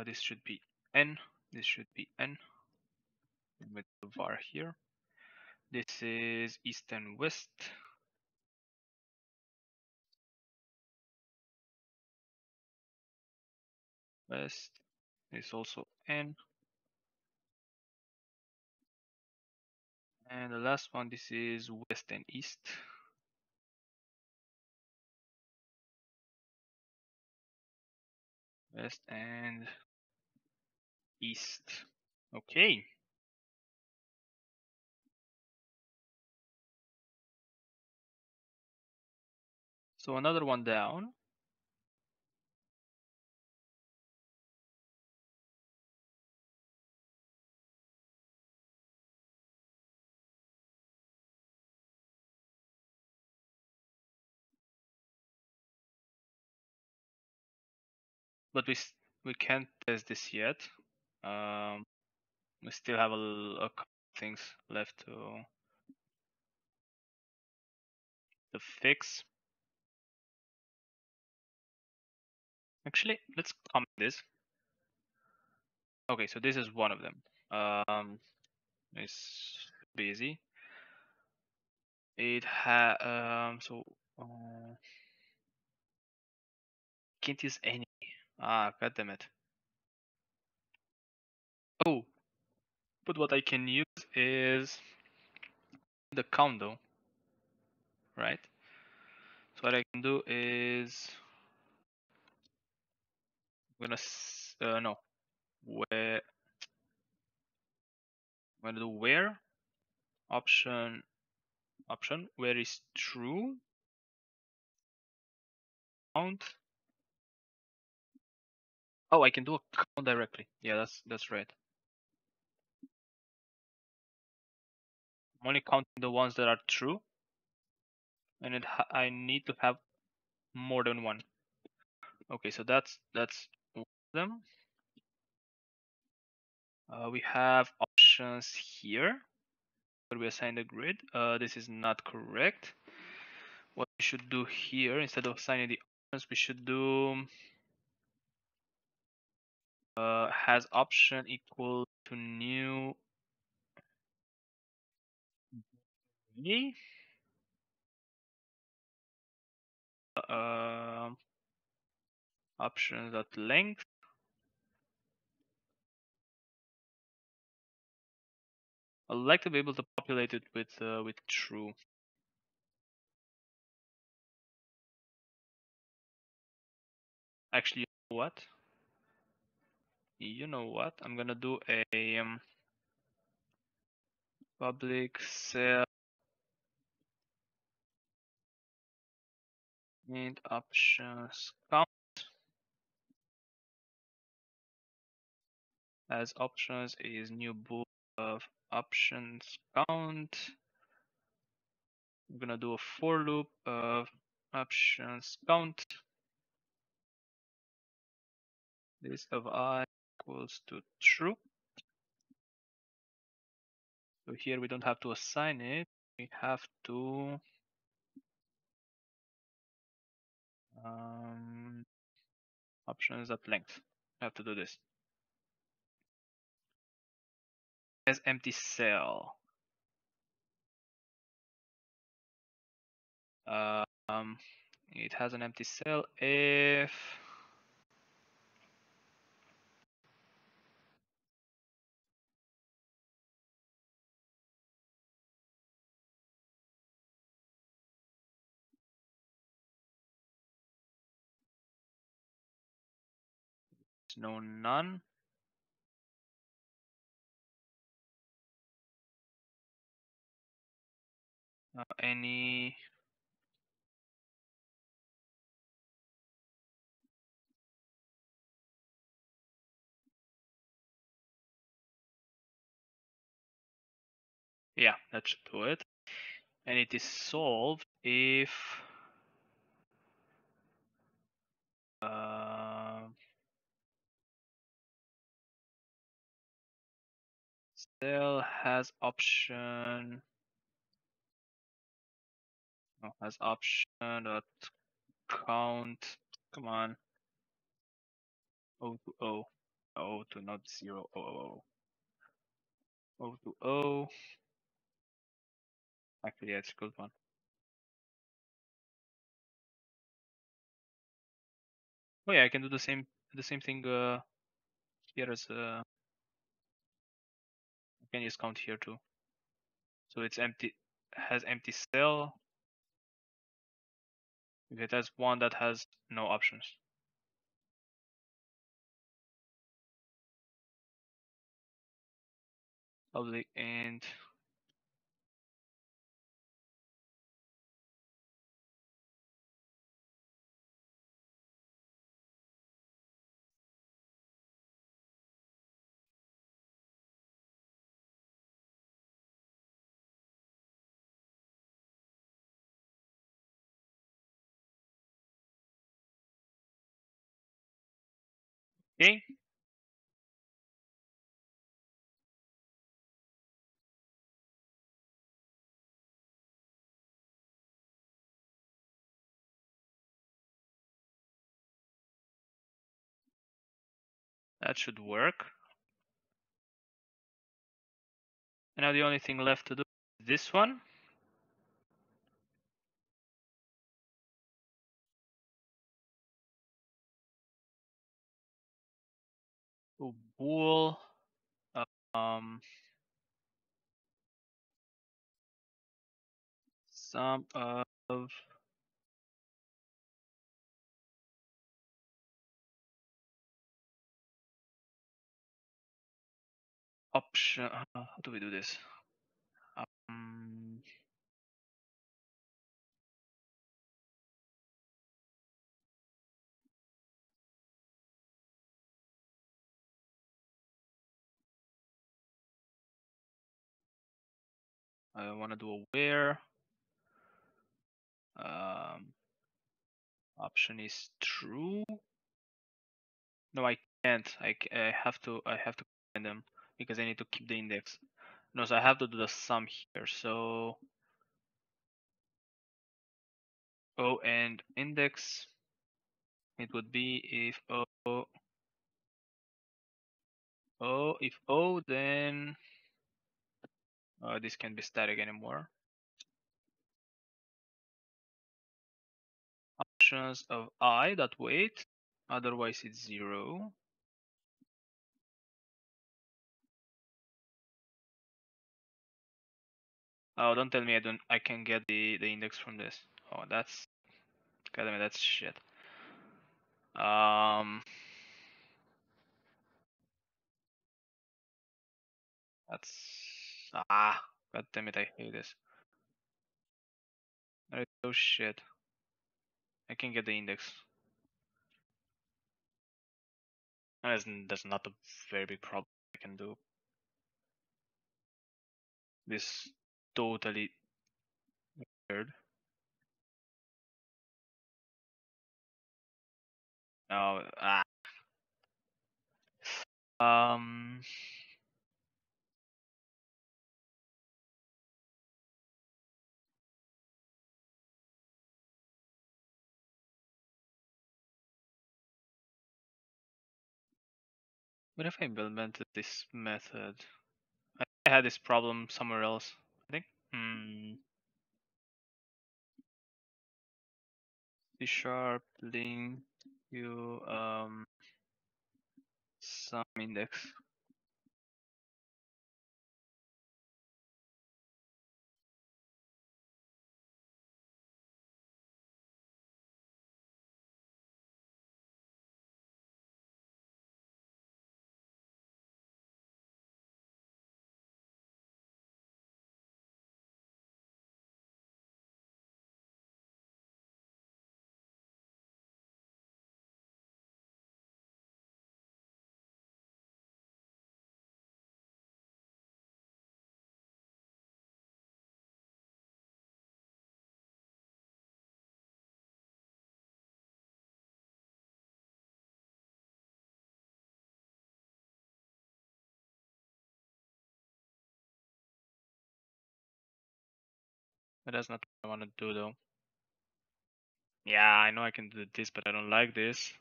This should be N, this should be N, with the var here. This is east and west. West is also N. And the last one, this is west and east. West and east. Okay. So another one down. But we can't test this yet. We still have a couple things left to fix. Actually, let's comment this. Okay, so this is one of them. It's busy. It ha so can't use any. Ah, god damn it. Oh, but what I can use is the count though, right? So what I can do is I'm gonna no, where I'm gonna do where option option where is true count. Oh, I can do a count directly. Yeah, that's right. I'm only counting the ones that are true, and I need to have more than one. Okay, so that's one of them. We have options here where we assign the grid. This is not correct. What we should do here, instead of assigning the options, we should do has option equal to new options at length. I'd like to be able to populate it with true. Actually, you know what? I'm gonna do a public cell and options count as options is new bool of options count. I'm gonna do a for loop of options count. This of I equals to true. So here we don't have to assign it. We have to options at length. I have to do this as empty cell. It has an empty cell if no none. Any yeah, that should do it. And it is solved if cell has option dot count. Come on, O to O, O to not zero, O O O, O to O. Actually, yeah, it's a good one. Oh yeah, I can do the same thing here as I can just count here too. So it's empty, has empty cell. Okay, that's one that has no options. Public and okay. That should work. And now the only thing left to do is this one. Bool sum of option. How do we do this? I want to do a where. Option is true. No, I can't. I have to combine them because I need to keep the index. No, so I have to do the sum here. So O and index. It would be if O, then this can't be static anymore. Options of I dot weight, otherwise it's 0. Oh, don't tell me I can get the index from this. Oh, that's God damn it, that's shit. That's God damn it, I hate this. Oh shit. I can get the index. That's not a very big problem I can do. This is totally weird. No, What if I implemented this method? I had this problem somewhere else, I think. C# link to some index. But that's not what I want to do though. Yeah, I know I can do this, but I don't like this.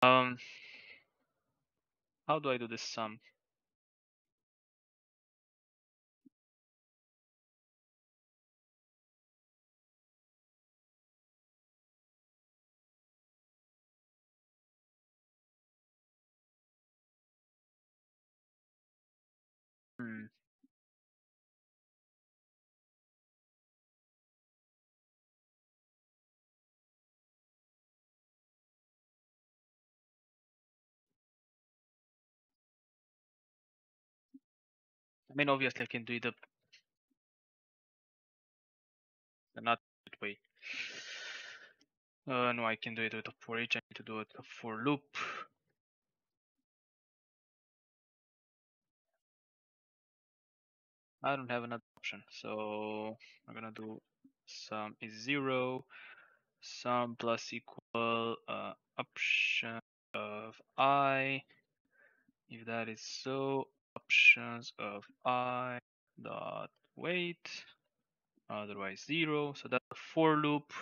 How do I do this sum? I mean, obviously I can do it up, but not that way. No, I can do it with a for each. I need to do it with a for loop. I don't have another option, so I'm gonna do sum is 0, sum plus equal option of I. If that is so, options of I dot weight, otherwise 0. So that's a for loop.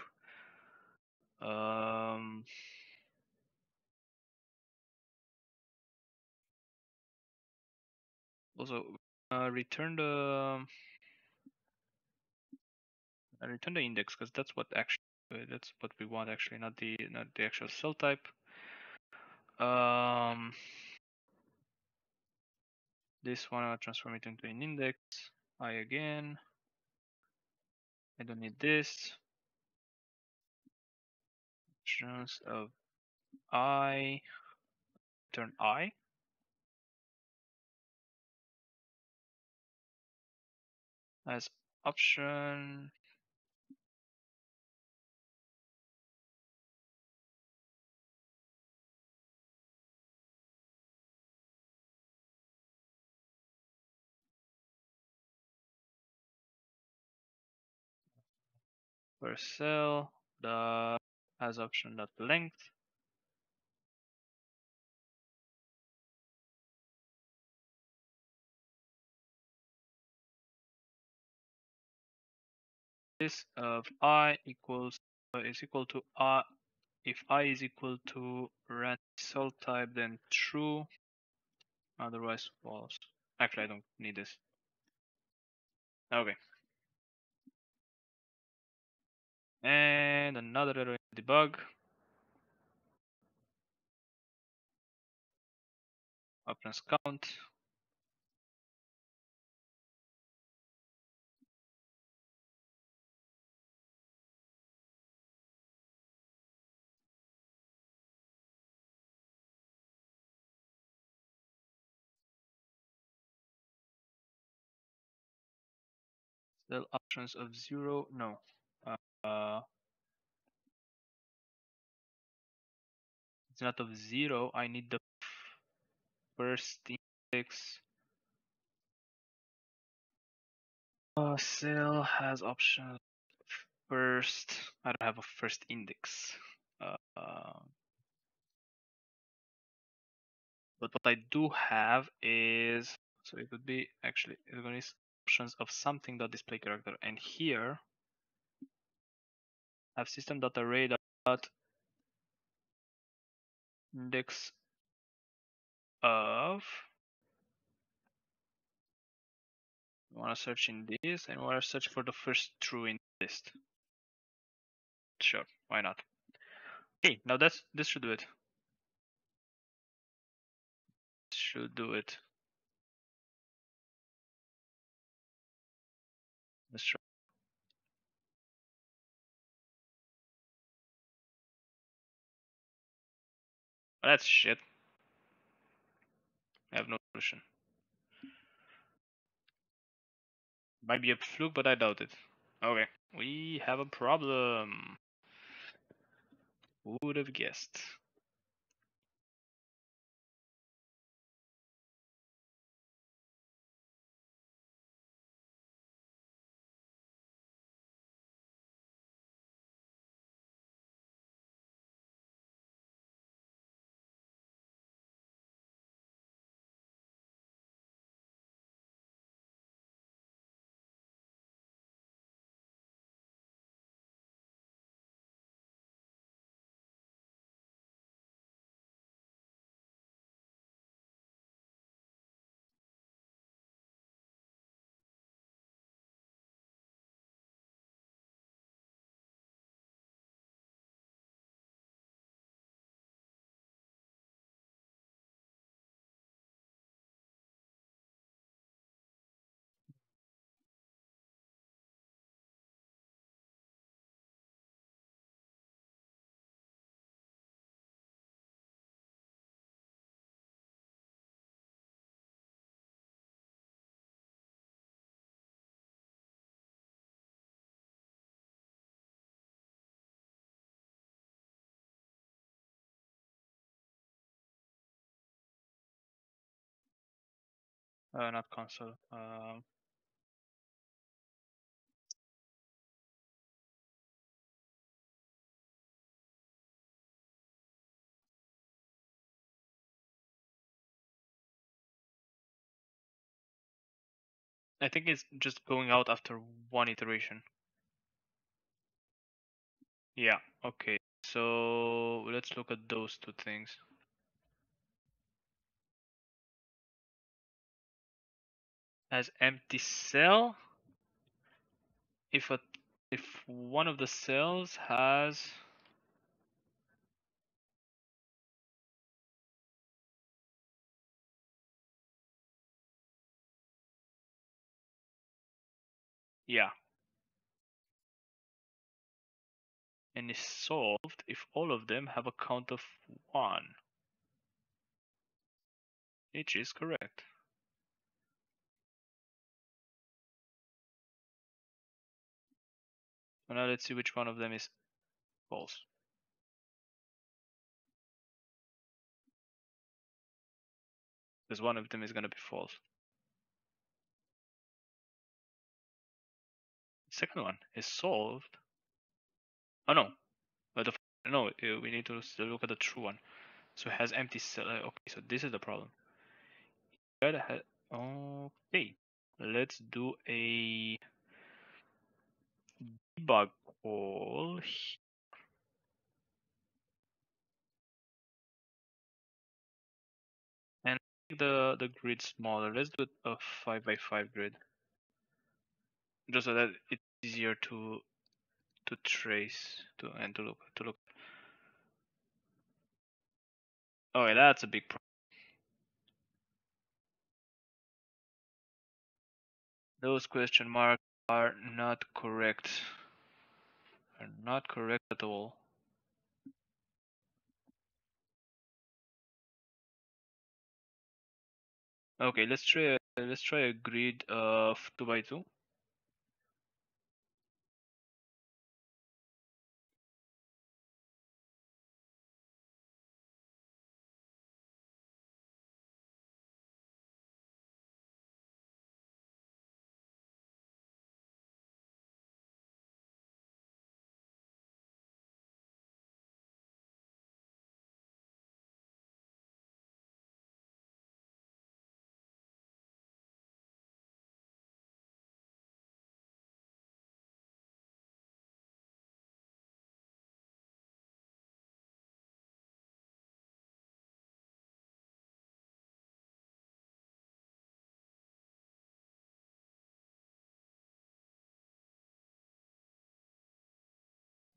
Also return the index, because that's what actually we want, actually not the actual cell type. This one I'll transform it into an index. I again. I don't need this. Options of I return I. As option per cell that has option dot length. This of I equals is equal to I. If I is equal to random cell type, then true, otherwise false. Actually, I don't need this. Okay. And another error in debug. Options count. Still options of 0, no. It's not of 0, I need the first index. Cell has options first. I don't have a first index. But what I do have is, so it would be actually it's going to be options of something that display character, and here have system.array dot index of. We want to search in this, and we want to search for the first true in list. Sure, why not? Okay, now this should do it. Should do it. Let's try. That's shit. I have no solution. Might be a fluke, but I doubt it. Okay, we have a problem. Who would have guessed? Not console. I think it's just going out after one iteration. Yeah, okay. So let's look at those two things. As empty cell, if one of the cells has and is solved if all of them have a count of 1, which is correct. Now let's see which one of them is false. Because one of them is going to be false. The second one is solved Oh no, we need to look at the true one. So it has empty cell. Okay, so this is the problem. Okay, let's do a debug call here. And make the grid smaller. Let's do a 5x5 grid, just so that it's easier to trace and to look. Okay, that's a big problem. Those question marks are not correct. Are not correct at all. Okay, let's try a grid of 2x2.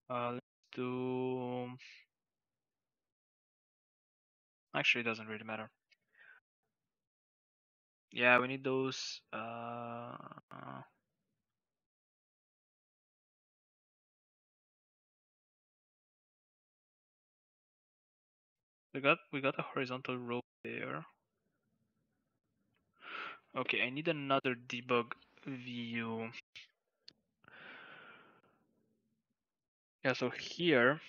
Let's do. Actually, it doesn't really matter. Yeah, we need those. We got a horizontal rope there. Okay, I need another debug view. Yeah, so here,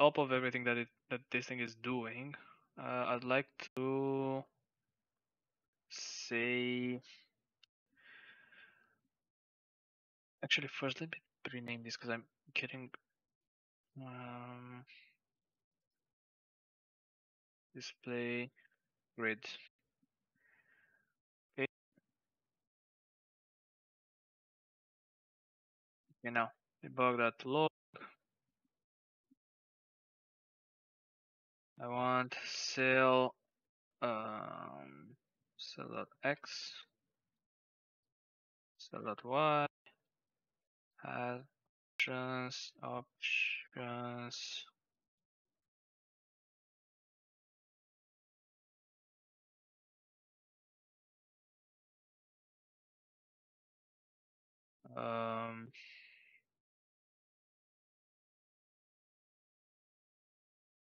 top of everything that this thing is doing, I'd like to say. Actually, first let me rename this because I'm getting display grid. Okay. Okay, now. Debug.log. I want cell cell.x, cell.y, options.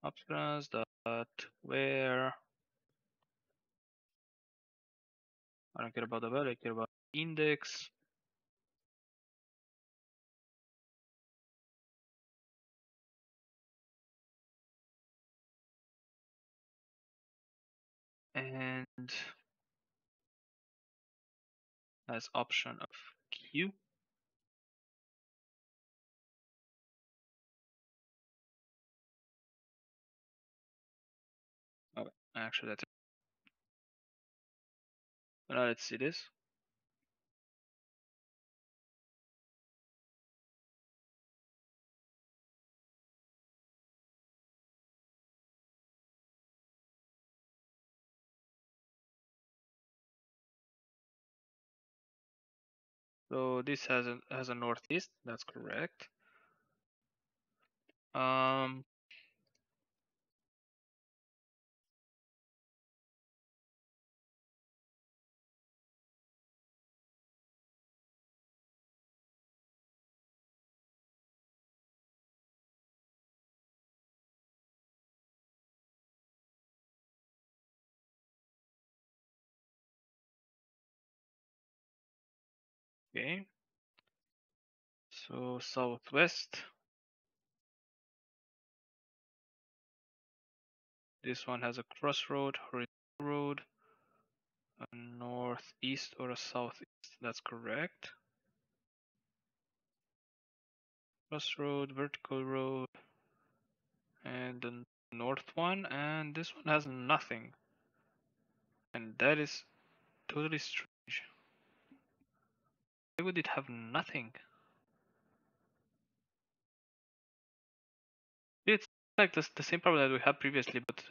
Options dot where. I don't care about the value, I care about index. And as option of Q. Actually, that's it. Now let's see this. So this has a northeast. That's correct. Okay, so southwest. This one has a crossroad, horizontal road, a northeast or a southeast. That's correct. crossroad, vertical road, and the north one, and this one has nothing. And that is totally strange. Why would it have nothing? It's like the same problem that we had previously, but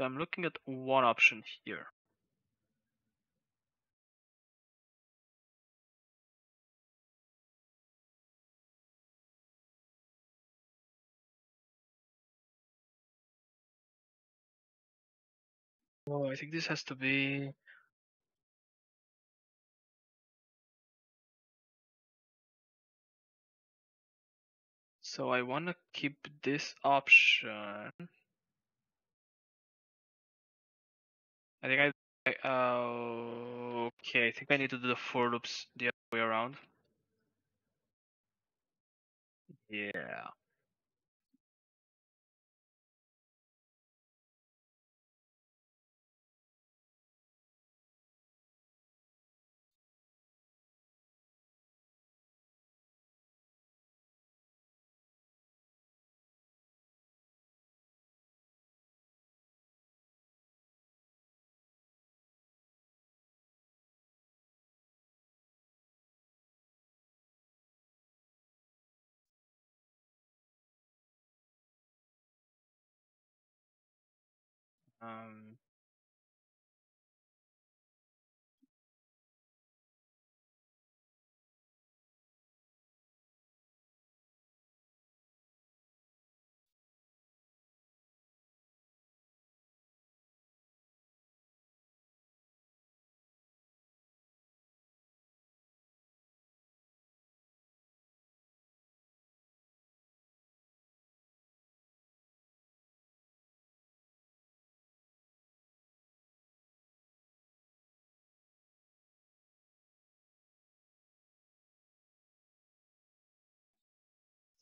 I'm looking at one option here. Oh, I think this has to be... So I want to keep this option. I think okay, I think I need to do the for loops the other way around. Yeah.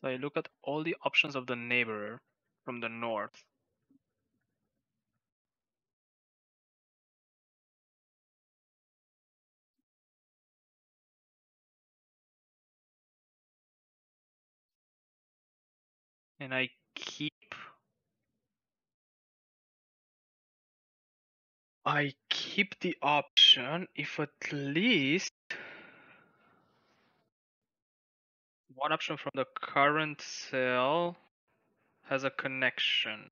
So I look at all the options of the neighbor from the north. And I keep the option if at least one option from the current cell has a connection.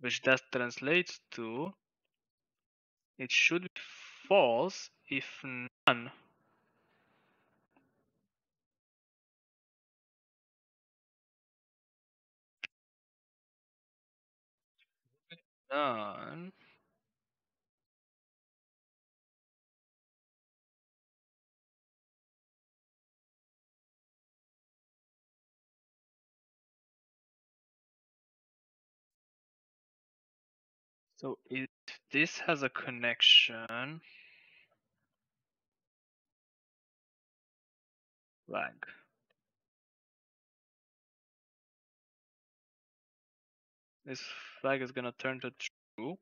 Which that translates to, it should be false if none. None. So if this has a connection, flag. This flag is gonna turn to true.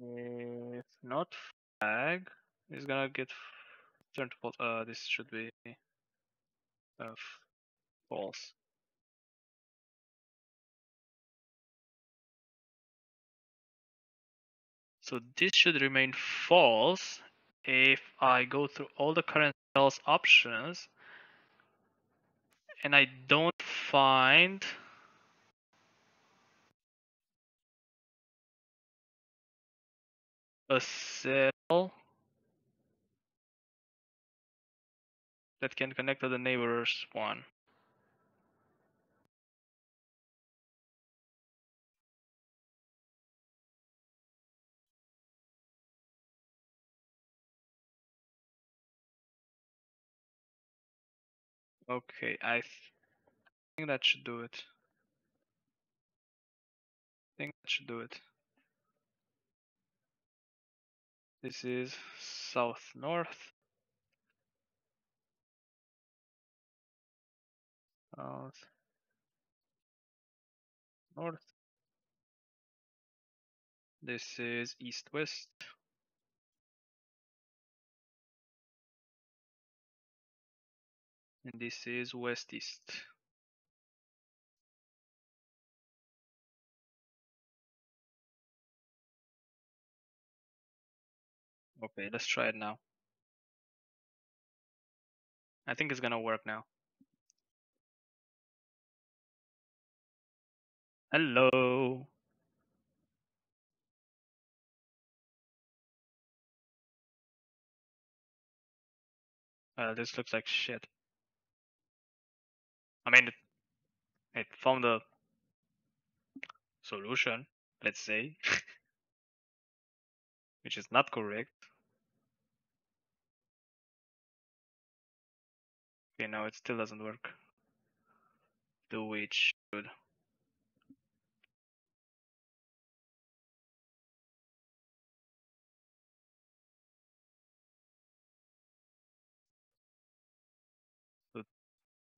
If not, flag is gonna get turned to false. This should be false. So this should remain false if I go through all the current cells options and I don't find a cell that can connect to the neighbor's one. Okay, I think that should do it. I think that should do it. This is south-north. South. north. This is east-west. And this is west-east. Okay, let's try it now. I think it's gonna work now. Hello. This looks like shit. I mean, it found a solution, let's say, which is not correct. Okay, now it still doesn't work the way it should.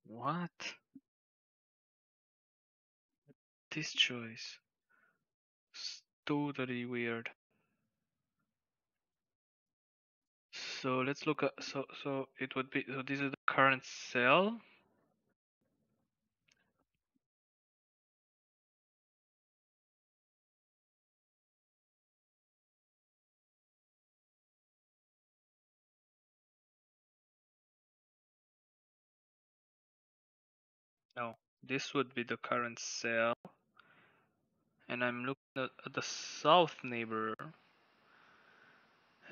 What? This choice is totally weird. So let's look at, so it would be, so this is the current cell. No, this would be the current cell. And I'm looking at the south neighbor.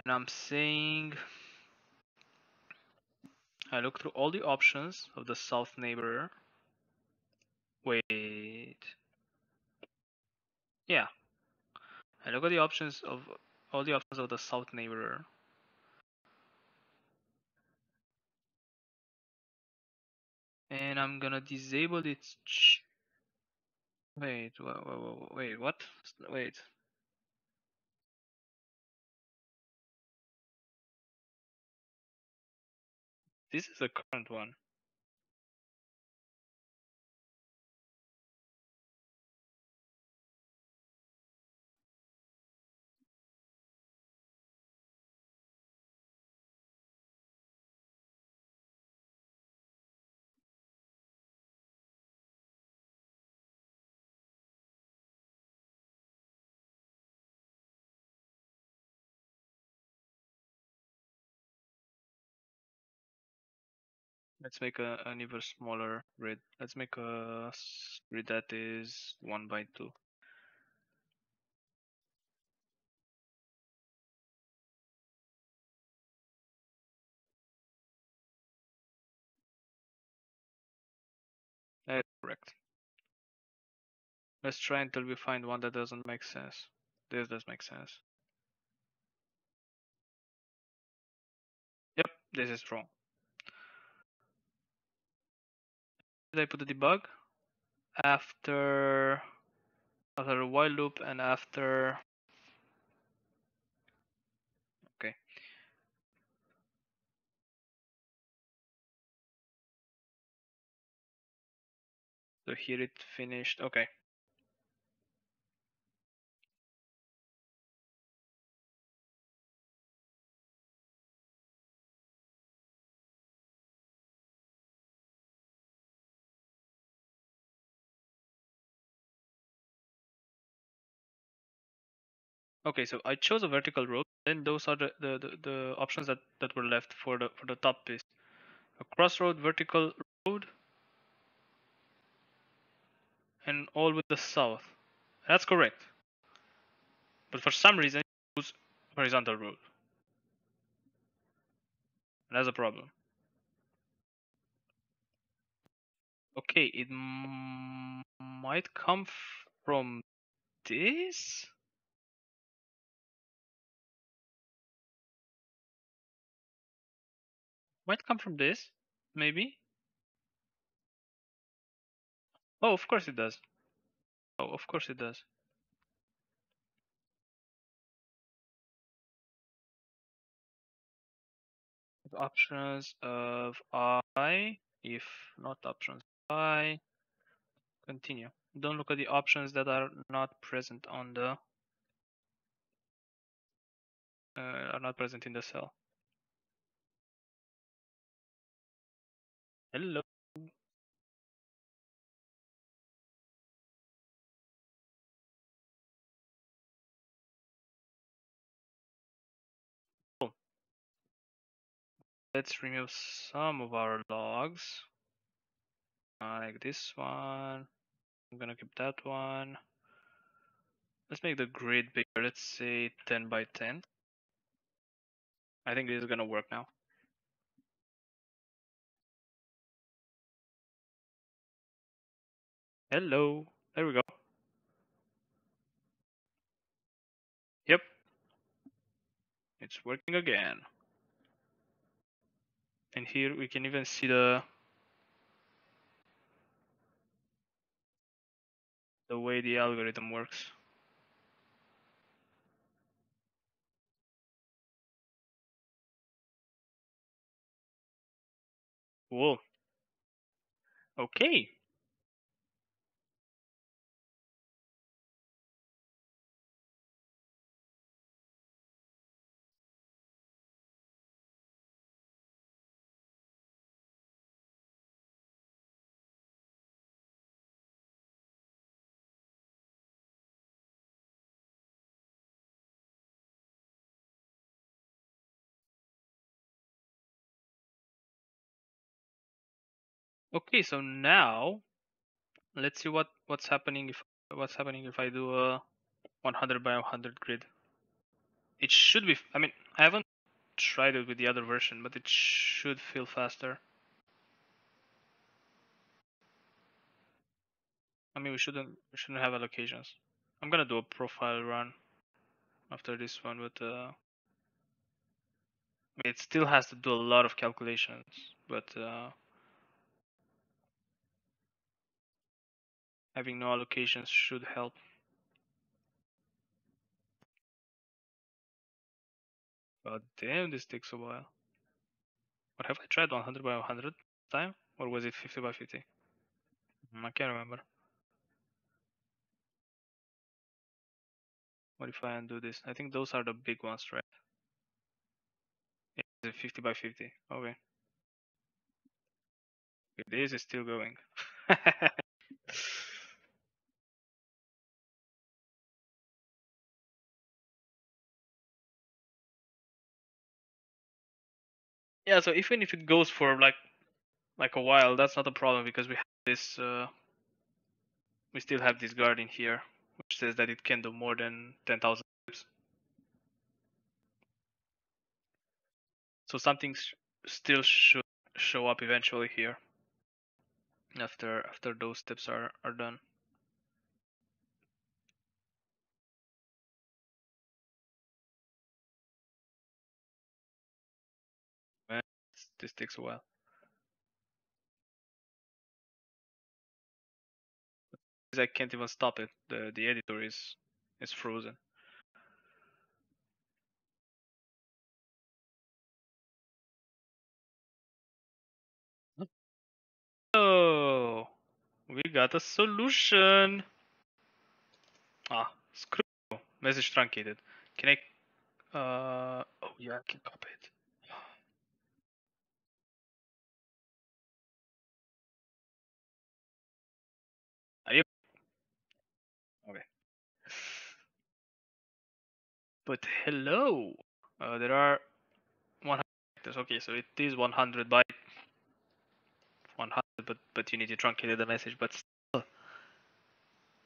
And I'm saying, I look through all the options of the south neighbor. Wait. Yeah. I look at the options of all the options of the south neighbor. And I'm gonna disable its. Wait, wait, what? Wait. This is the current one. Let's make an even smaller grid. Let's make a grid that is 1 by 2. That is correct. Let's try until we find one that doesn't make sense. This does make sense. Yep, this is wrong. Did I put the debug after a while loop and after? Okay. So here it finished. Okay. Okay, so I chose a vertical rope, then those are the options that were left for the top piece. A crossroad, vertical road, and all with the south. That's correct. But for some reason you choose horizontal road. That's a problem. Okay, it might come from this? Might come from this, maybe. Oh, of course it does. Oh, of course it does. Options of I, if not options I, continue. Don't look at the options that are not present on the are not present in the cell. Hello. Let's remove some of our logs, like this one. I'm gonna keep that one. Let's make the grid bigger. Let's say 10 by 10. I think this is gonna work now. Hello, there we go. Yep, it's working again. And here we can even see the way the algorithm works. Cool. Okay. Okay, so now let's see what's happening if I do a 100 by 100 grid. It should be. I mean, I haven't tried it with the other version, but it should feel faster. I mean, we shouldn't have allocations. I'm gonna do a profile run after this one, but it still has to do a lot of calculations, but. Having no allocations should help. God damn, this takes a while. But have I tried 100 by 100 time? Or was it 50 by 50? I can't remember. What if I undo this? I think those are the big ones, right? Yeah, 50 by 50, okay. This is still going. Yeah, so even if it goes for like a while, that's not a problem because we have this. We still have this guard in here, which says that it can do more than 10,000 flips. So something still should show up eventually here. After those steps are done. This takes a while. I can't even stop it. The editor is frozen. Oh, we got a solution. Ah, screw you. Message truncated. Can I? Oh yeah, I can copy it. But hello, there are 100 characters. Okay, so it is 100 by 100, but you need to truncate the message. But still,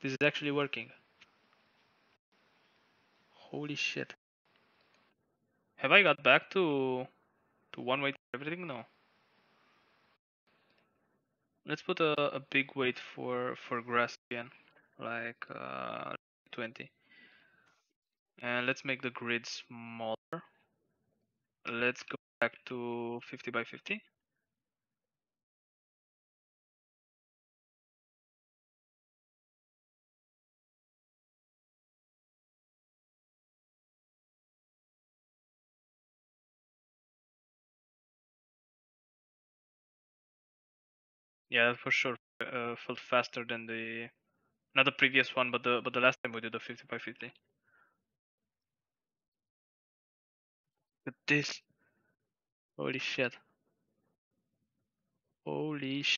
this is actually working. Holy shit! Have I got back to one weight for everything? No. Let's put a big weight for grass again, like 20. And let's make the grid smaller. Let's go back to 50 by 50. Yeah, for sure. felt faster than the, not the previous one, but the last time we did the 50 by 50. Look at this! Holy shit! Holy shit!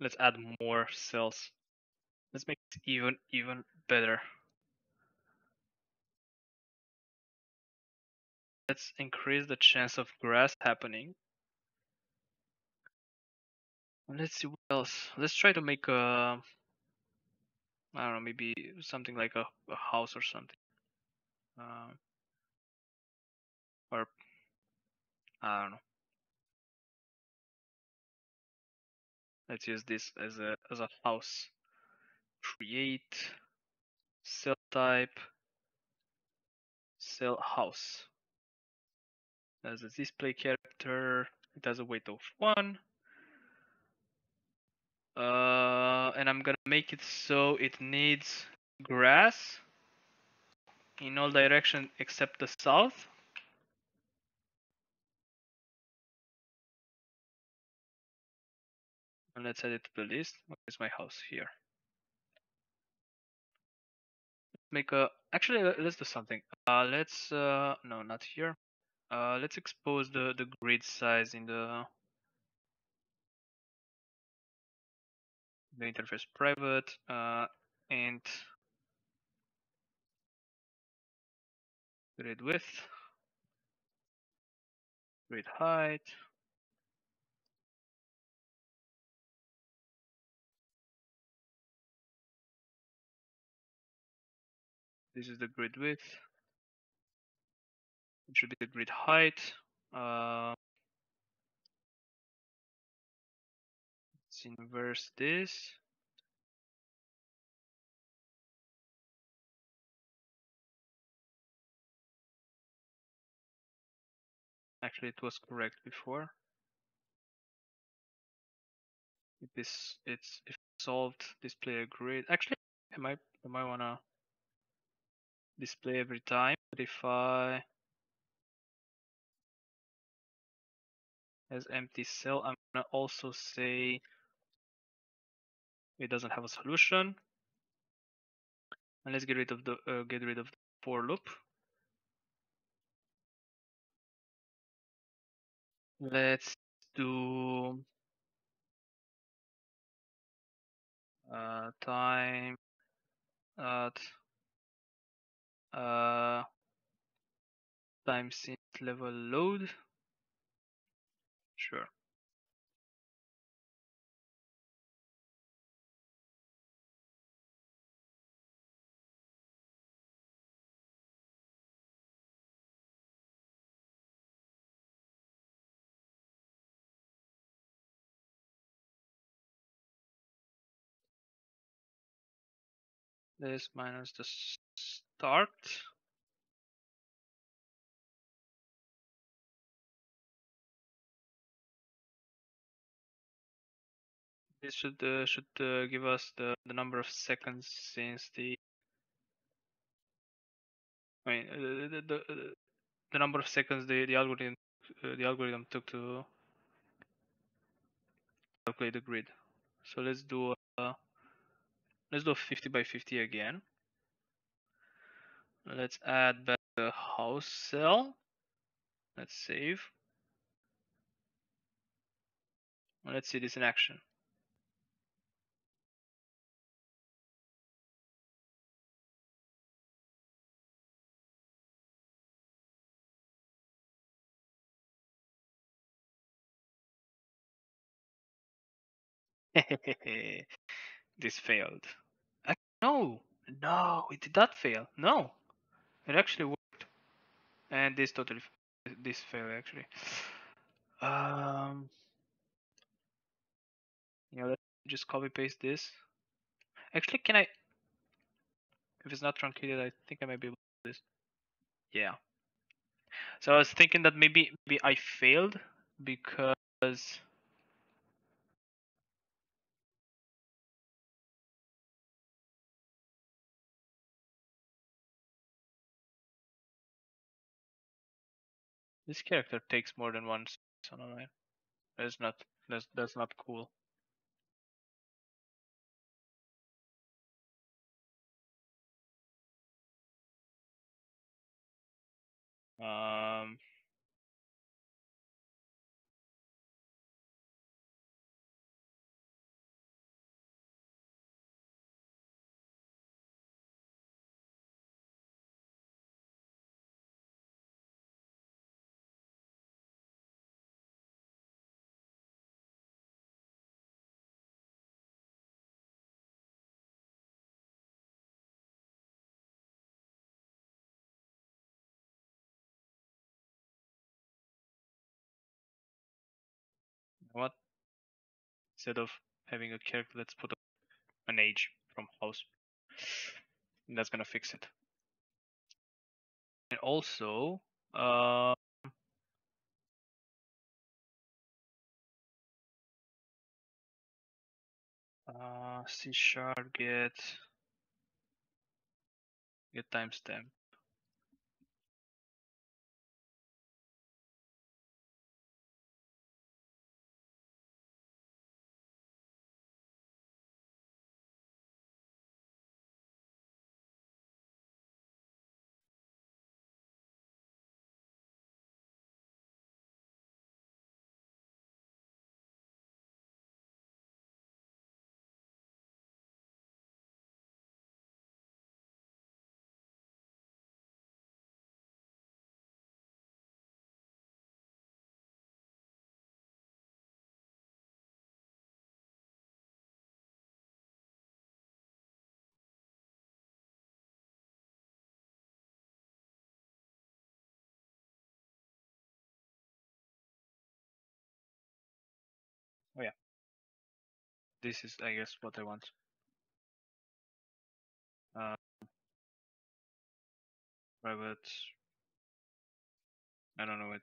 Let's add more cells. Let's make it even better. Let's increase the chance of grass happening. Let's see what else. Let's try to make a, I don't know, maybe something like a house or something. Or, I don't know. Let's use this as a house. Create cell type, cell house. As a display character, it has a weight of 1. And I'm gonna make it so it needs grass in all directions except the south. And let's add it to the list. What is my house here? Make a. Actually, let's do something. Let's. No, not here. Let's expose the grid size in the interface private and grid width, grid height. This is the grid width. It should be the grid height. Let's inverse this. Actually, it was correct before. If solved, display a grid. Actually, I might wanna display every time, but if I as empty cell, I'm gonna also say it doesn't have a solution, and let's get rid of the for loop. Let's do time at time since level load. Sure. This minus the start. This should give us the number of seconds since the. I mean the number of seconds the algorithm took to calculate the grid. So let's do 50 by 50 again. Let's add back the house cell. Let's save. Let's see this in action. This failed. No, it did not fail. No. It actually worked, and this failed actually. Yeah, let's just copy paste this. Actually, can I? If it's not truncated, I think I might be able this. Yeah. So I was thinking that maybe I failed because this character takes more than one son of mine. That's not cool. What? Instead of having a character, let's put an age from house. And that's gonna fix it. And also, C# get timestamp. Oh yeah, this is, I guess, what I want. Private, I don't know it.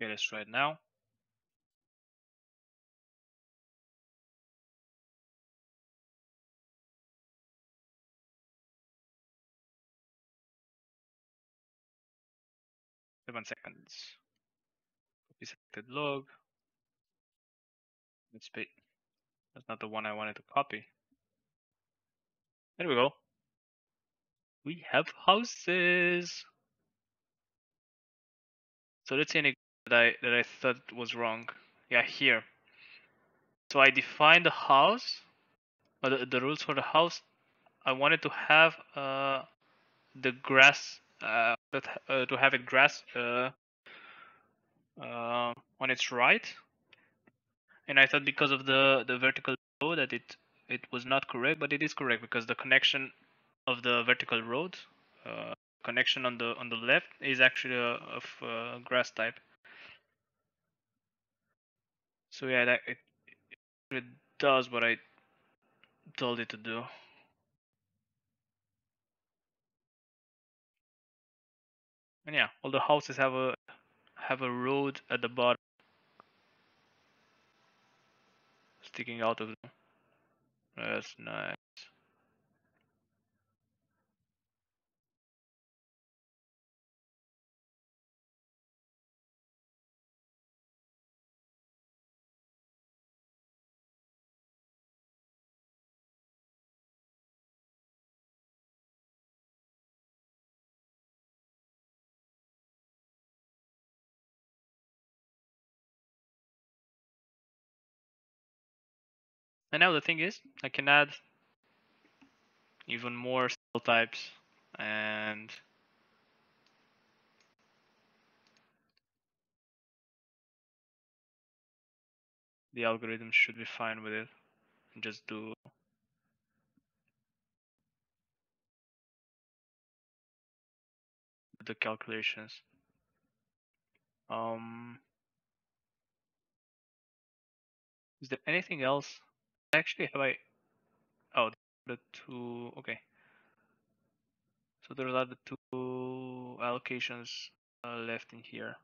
Okay, let's try it now. Seven seconds. Copy selected log. Let's be. That's not the one I wanted to copy. There we go. We have houses. So let's see any that I thought was wrong. Yeah, here. So I defined the house, or the rules for the house. I wanted to have the grass to have it grass on its right, and I thought because of the vertical row that it was not correct, but it is correct because the connection of the vertical road connection on the left is actually of grass type. So yeah, that it does what I told it to do. And yeah, all the houses have a road at the bottom sticking out of them. That's nice. And now the thing is, I can add even more cell types, and the algorithm should be fine with it. Just do. The calculations. Is there anything else? Actually, have I? Oh, the two. Okay. So there are the two allocations left in here.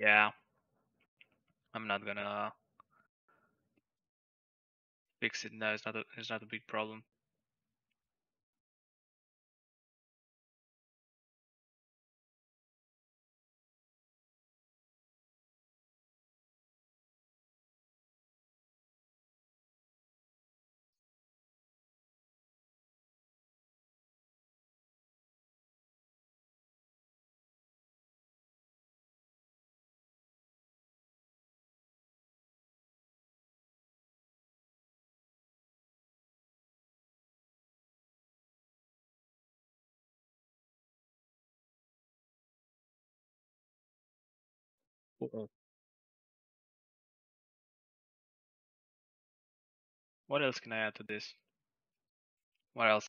Yeah, I'm not gonna fix it now. It's not a big problem. What else can I add to this? What else?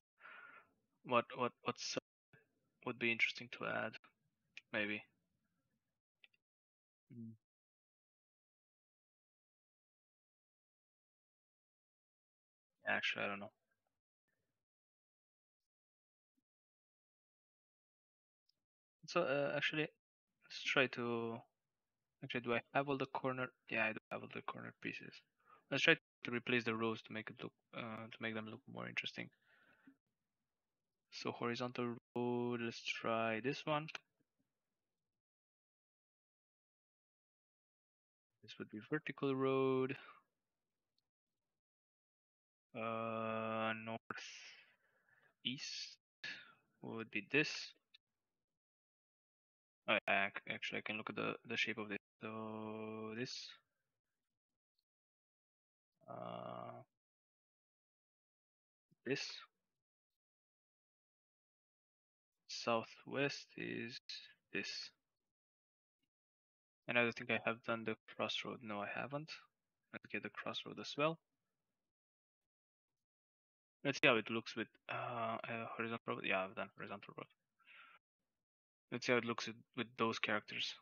What would be interesting to add? Maybe. Actually, I don't know. So actually, let's try to. Actually, do I have all the corner? Yeah, I do have all the corner pieces. Let's try to replace the rows to make it look, to make them look more interesting. So horizontal row. Let's try this one. This would be vertical road. North east would be this. Actually, I can look at the shape of this. So this this southwest is this, and I don't think I have done the crossroad. No, I haven't. Let's get the crossroad as well. Let's see how it looks with horizontal road. Yeah, I've done horizontal road. Let's see how it looks with those characters.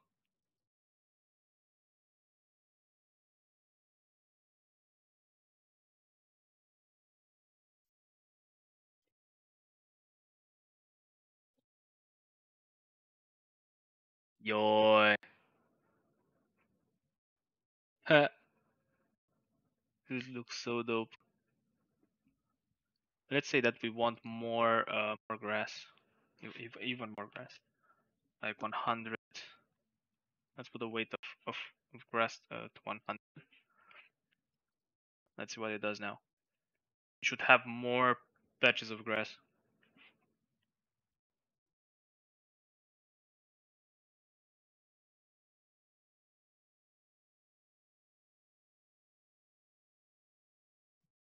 Yo. This looks so dope. Let's say that we want more more grass, even more grass. Like 100. Let's put the weight of grass to 100. Let's see what it does now. You should have more patches of grass.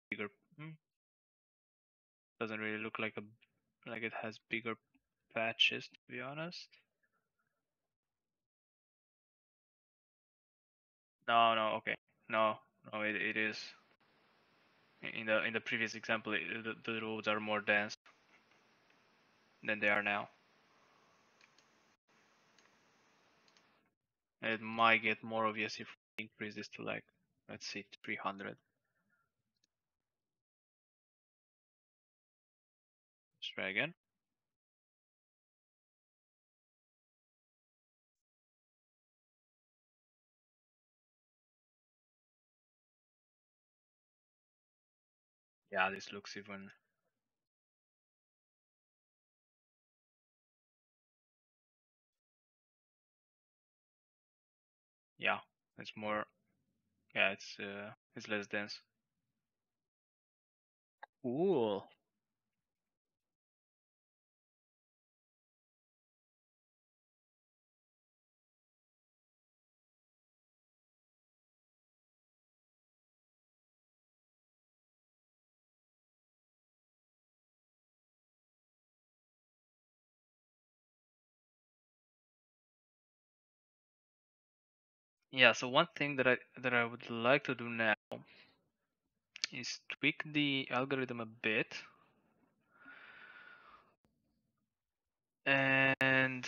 Bigger. Doesn't really look like a it has bigger patches, to be honest. No, okay. No, it is. In the previous example, the roads are more dense than they are now. And it might get more obvious if we increase this to, like, let's say 300. Let's try again. Yeah, this looks even. Yeah, it's more. Yeah, it's less dense. Cool. Yeah, so one thing that I would like to do now is tweak the algorithm a bit and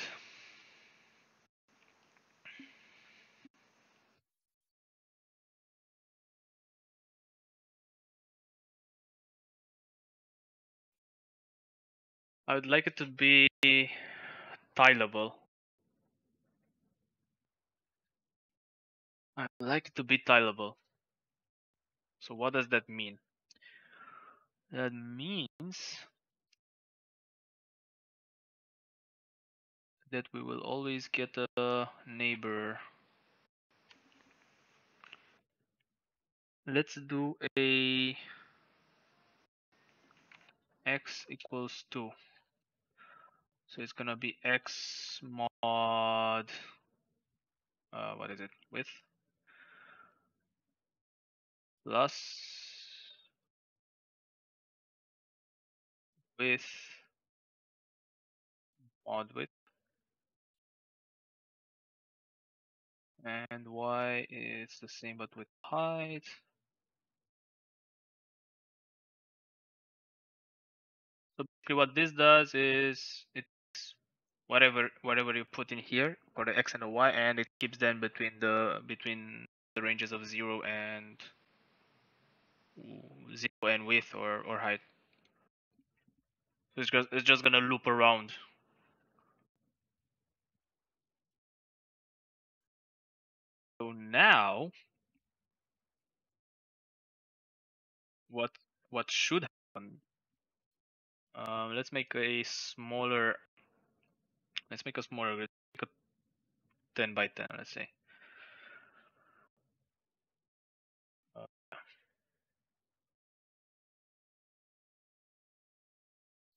I would like it to be tileable. I like it to be tileable. So what does that mean? That means that we will always get a neighbor. Let's do a x equals 2. So it's gonna be x mod what is it? Width. Plus with mod width, and y is the same but with height, so basically what this does is it's whatever you put in here for the x and the y, and it keeps them between the ranges of 0 and width or height. So it's just gonna loop around. So now what should happen? Let's make a smaller grid, 10 by 10, let's say.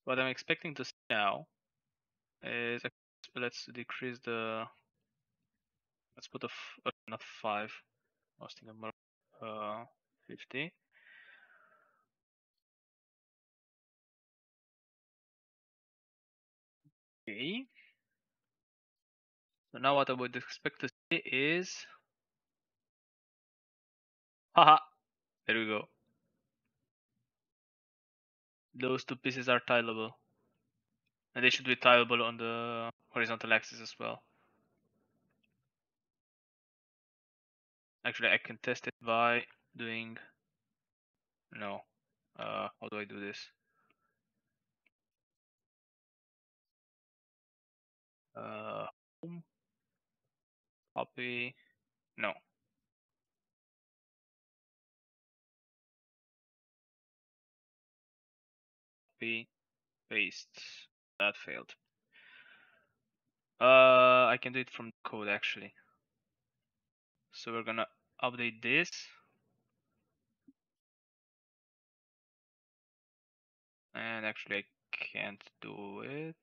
What I'm expecting to see now is, let's decrease the, let's put not 5, I was thinking about 50. Okay. So now what I would expect to see is, haha, there we go. Those two pieces are tileable, and they should be tileable on the horizontal axis as well. Actually, I can test it by doing, no, how do I do this? Home, copy, no. Paste. That failed. I can do it from code actually. So we're gonna update this. And actually I can't do it.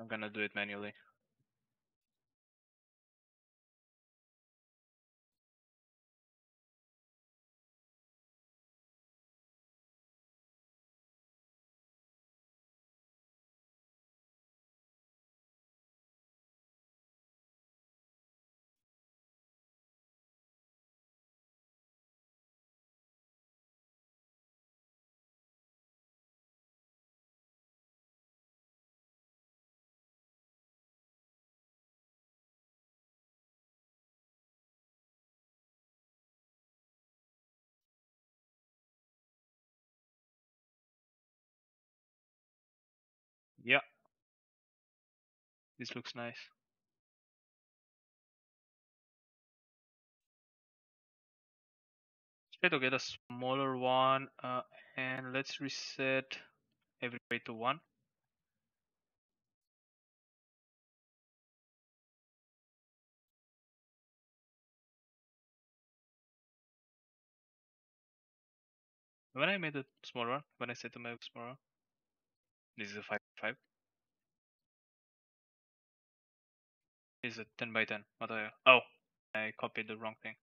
I'm gonna do it manually. Yeah, this looks nice. try to get a smaller one, and let's reset every way to 1. When I made a smaller one, when I set the make smaller, this is a 5x5. This is a 10x10. What the hell? Oh, I copied the wrong thing.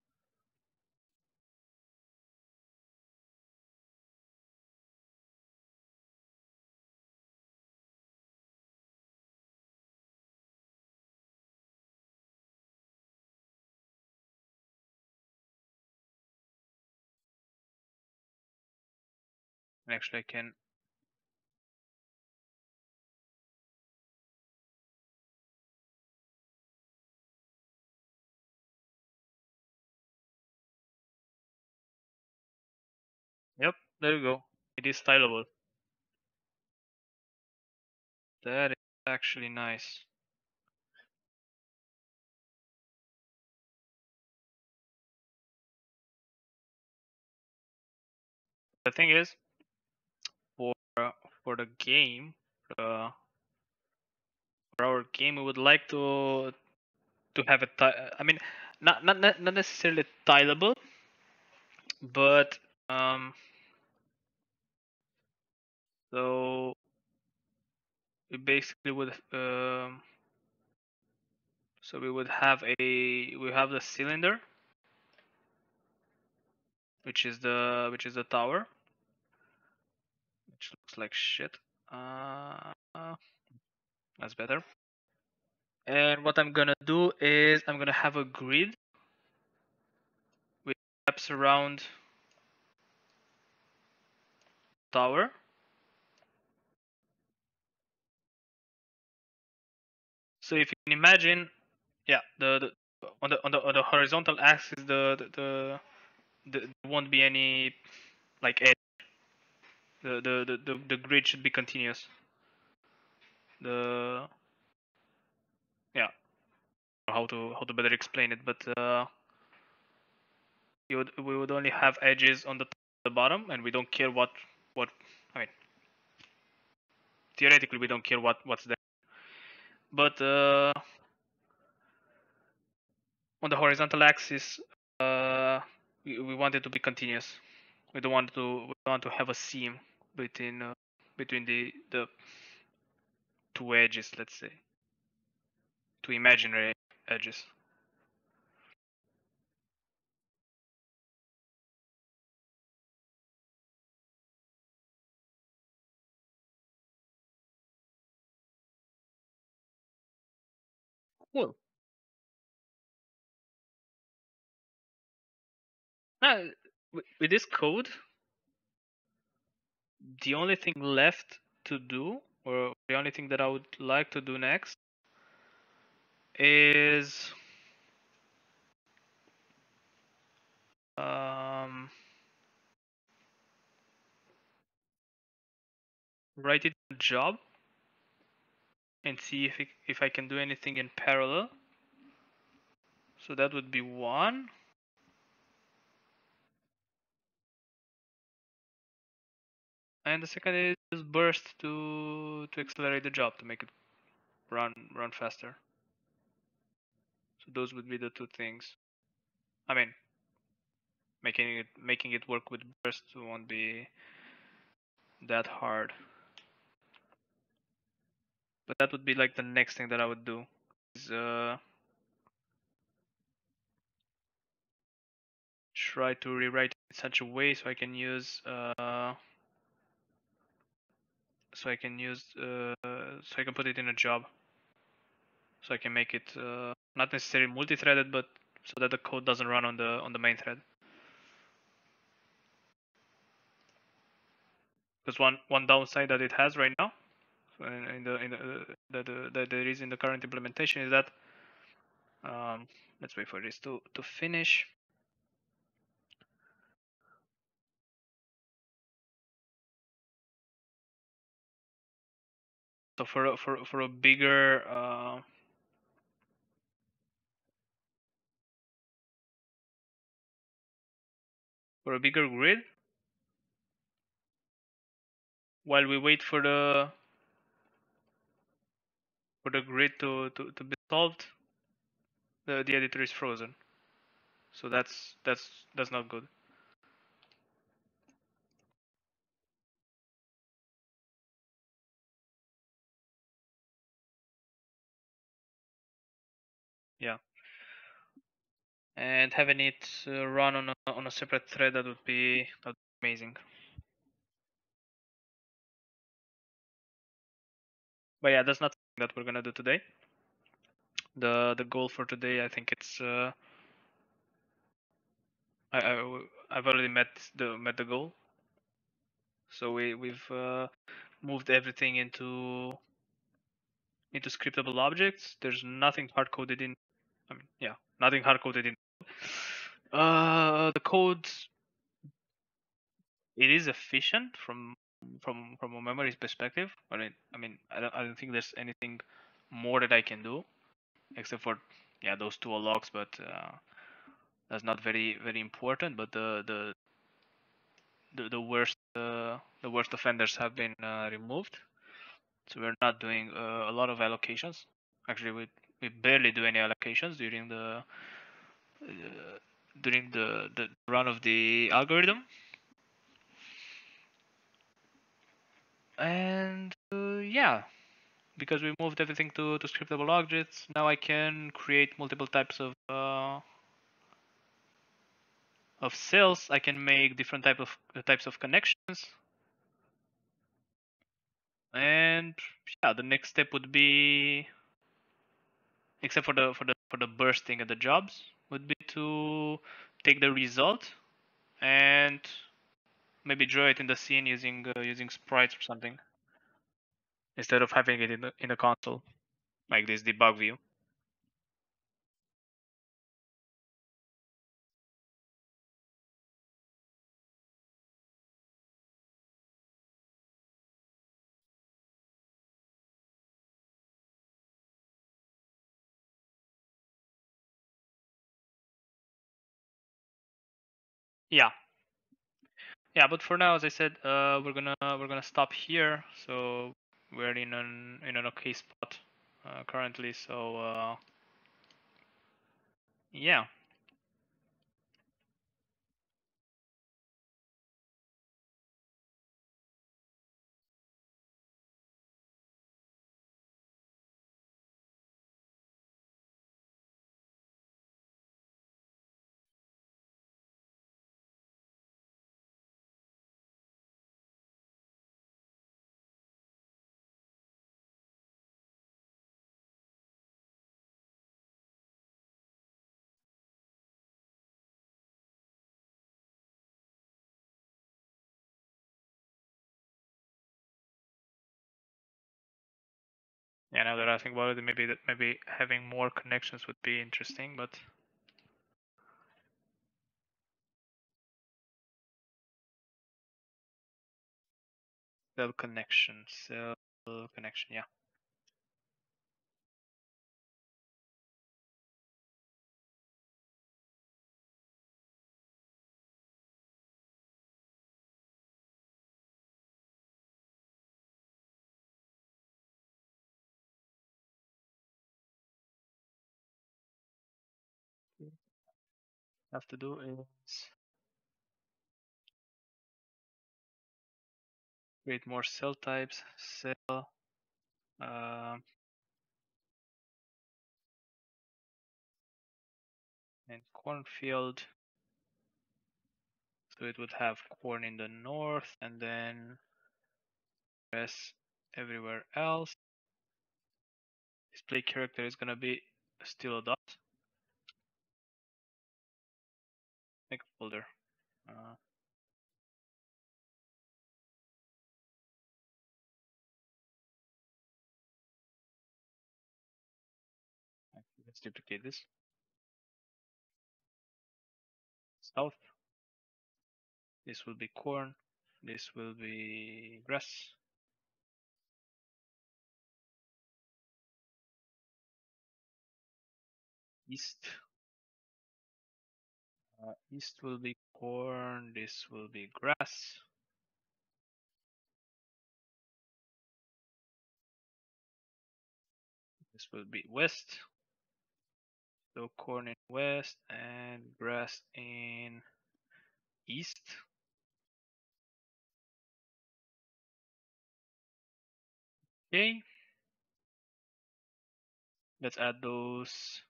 And actually, I can Yep, there you go. It is stylable. That is actually nice. The thing is, for the game, for our game, we would like to have a I mean, not necessarily tileable, but so we basically would so we would have we have the cylinder, which is the tower, which looks like shit. That's better. And what I'm gonna do is I'm gonna have a grid which wraps around tower. So if you can imagine, yeah, the on the horizontal axis, there won't be any like edge. The grid should be continuous. Yeah, I don't know how to better explain it, but we would only have edges on the bottom, and we don't care what I mean. Theoretically, we don't care what's there, but on the horizontal axis, we want it to be continuous. We don't want to have a seam between the two edges, let's say, two imaginary edges. Cool. No. With this code, the only thing left to do, or the only thing that I would like to do next, is write it in a job and see if I can do anything in parallel. So that would be one. And the second is just burst to accelerate the job, to make it run faster. So those would be the two things. I mean, making it work with burst won't be that hard. But that would be like the next thing that I would do. Is try to rewrite it in such a way so I can use. So I can put it in a job. So I can make it not necessarily multi-threaded, but so that the code doesn't run on the main thread. Because one downside that it has right now, that there is in the current implementation, is that let's wait for this to finish. So for a bigger for a bigger grid while we wait for the grid to be solved. The editor is frozen, so that's not good. Yeah, and having it run on a separate thread, that would be amazing. But yeah, that's not something that we're gonna do today. The goal for today, I think it's I've already met the goal. So we've moved everything into scriptable objects. There's nothing hard coded in. I mean, yeah, nothing hard coded in. The code, it is efficient from a memory's perspective. I mean, I don't think there's anything more that I can do. Except for, yeah, those two logs, but that's not very important. But the worst offenders have been removed, so we're not doing a lot of allocations. Actually, we barely do any allocations during the run of the algorithm. And yeah. Because we moved everything to scriptable objects, now I can create multiple types of cells. I can make different types of connections. And yeah, the next step would be, except for the bursting of the jobs, would be to take the result and maybe draw it in the scene using sprites or something, instead of having it in the console, like this debug view. Yeah. Yeah, but for now, as I said, we're gonna stop here. So we're in an okay spot currently, so yeah. Yeah, now that I think about it, maybe having more connections would be interesting, but cell connection, yeah. Have to do is create more cell types, cell and cornfield, so it would have corn in the north and then rest everywhere else. Display character is going to be still a dot. Make a folder. Let's duplicate this. South. This will be corn. This will be grass. East. East will be corn, this will be grass. This will be west. So corn in west and grass in east. Okay. Let's add those.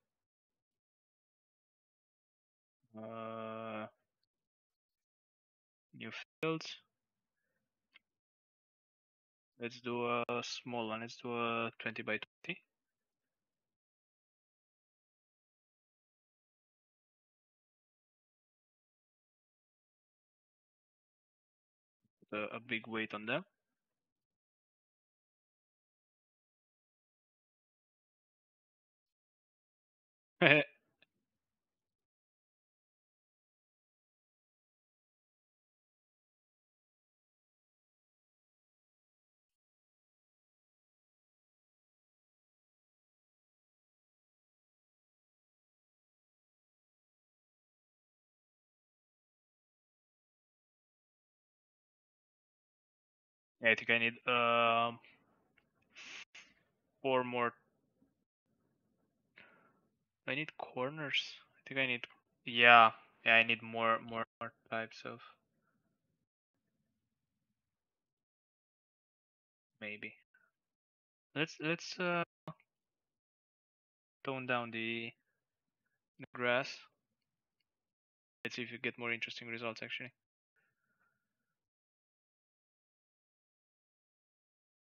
New fields. Let's do a small one. Let's do a 20 by 20. Put a big weight on them. I think I need 4 more. I need corners. I think I need. Yeah. I need more types of. Maybe. Let's tone down the grass. Let's see if you get more interesting results actually.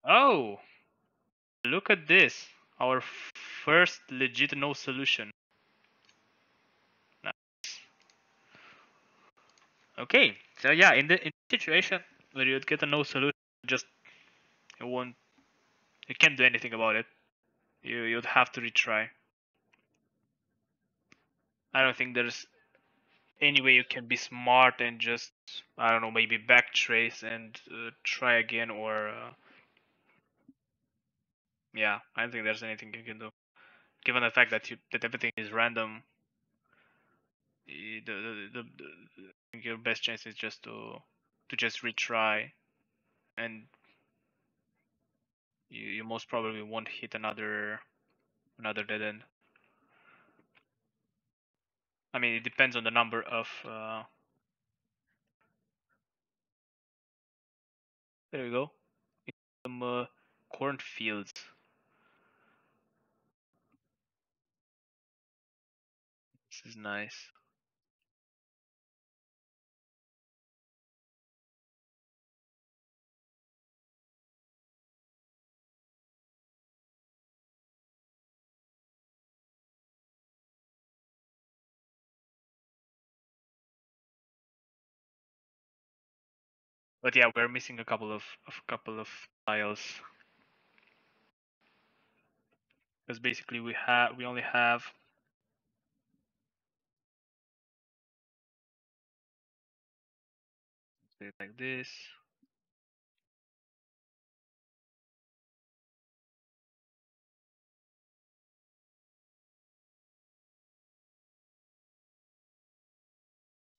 Oh, look at this. Our first legit no solution. Nice. Okay, so yeah, in the situation where you'd get a no solution, just you can't do anything about it. You'd have to retry. I don't think there's any way you can be smart and just, I don't know, maybe backtrace and try again or. Yeah, I don't think there's anything you can do, given the fact that that everything is random. Your best chance is just to just retry, and you most probably won't hit another dead end. I mean, it depends on the number of. There we go. Some cornfields. This is nice. But yeah, we're missing a couple of tiles. Because basically we only have like this.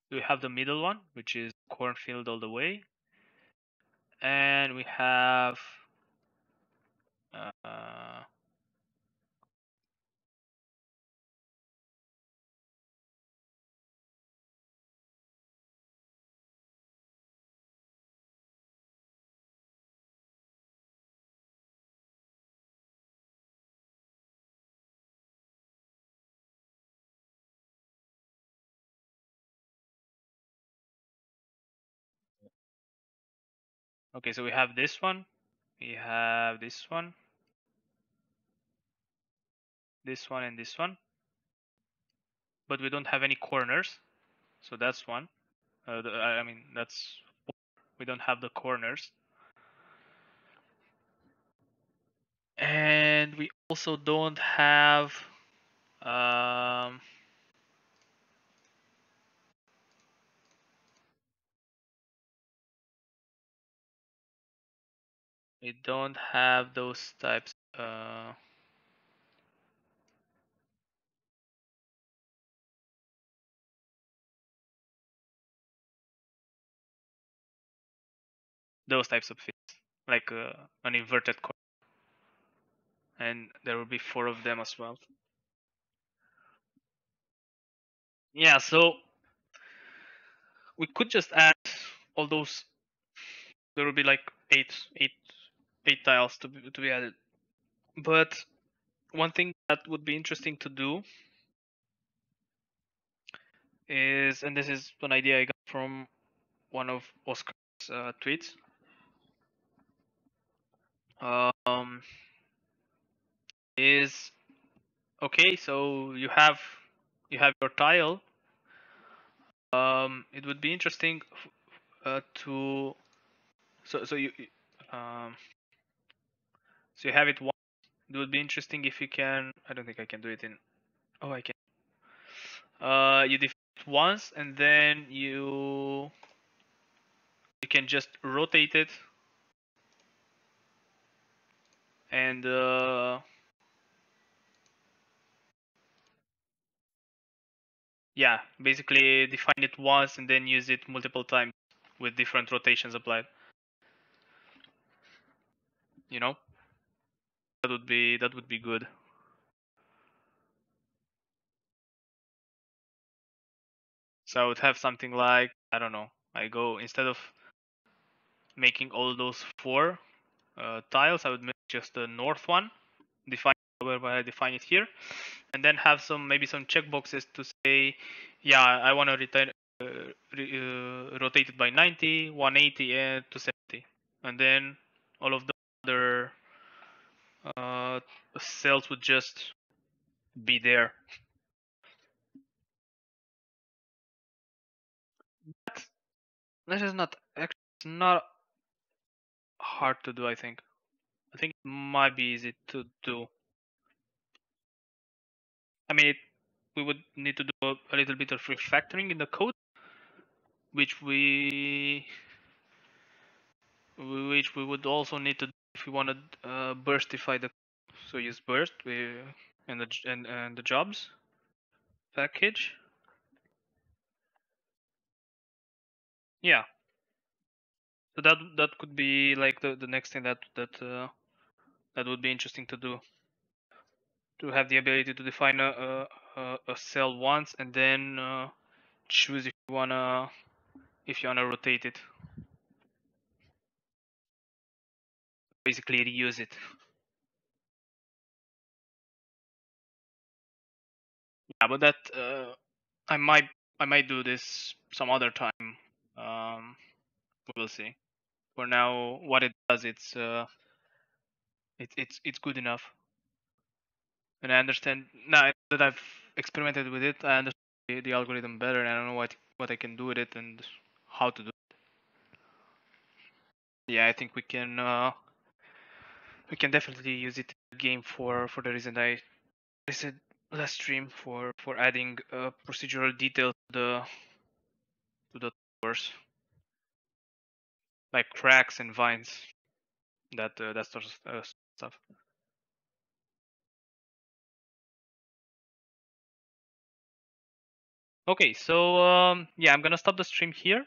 We have the middle one, which is cornfield all the way, and we have okay, so we have this one, we have this one, this one, and this one. But we don't have any corners, so that's one. I mean, that's we don't have the corners, and we also don't have. We don't have those types. those types of things, like an inverted coil. And there will be 4 of them as well. Yeah, so we could just add all those. There will be like eight tiles to be added. But one thing that would be interesting to do is, and this is an idea I got from one of Oscar's tweets. Is okay, so you have your tile. It would be interesting to so you have it once. It would be interesting if you can. I don't think I can do it in. Oh, I can. You define it once, and then you can just rotate it, and yeah, basically define it once and then use it multiple times with different rotations applied. You know, that would be good. So I would have something like, I don't know, I go, instead of making all those 4 tiles, I would make just the north one, define whereby I define it here, and then have some, maybe some checkboxes to say, yeah, I want to return rotate it by 90, 180, and 270, and then all of the other cells would just be there. But this is not actually, it's not hard to do. I think it might be easy to do. I mean, we would need to do a little bit of refactoring in the code, which we would also need to do if we want to burstify the code. So use burst and the jobs package. Yeah. So that could be like the next thing that would be interesting to do. To have the ability to define a cell once and then choose if you wanna rotate it. Basically reuse it. Yeah, but that I might do this some other time. We will see. For now, what it does, it's good enough. And I understand now that I've experimented with it, I understand the algorithm better, and I don't know what I can do with it and how to do it. Yeah, I think we can definitely use it in the game for the reason I said last stream, for adding procedural detail to the towers, like cracks and vines, that sort of stuff. Okay, so yeah, I'm gonna stop the stream here.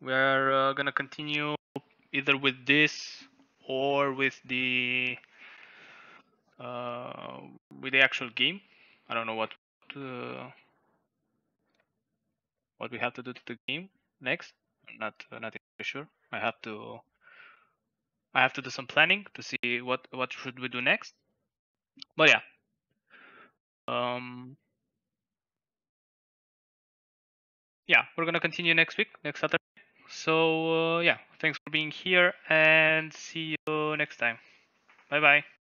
We're gonna continue either with this or with the actual game. I don't know what we have to do to the game next. I'm not entirely sure. I have to do some planning to see what should we do next. But yeah. Yeah, we're gonna continue next week, next Saturday. So yeah, thanks for being here and see you next time. Bye bye.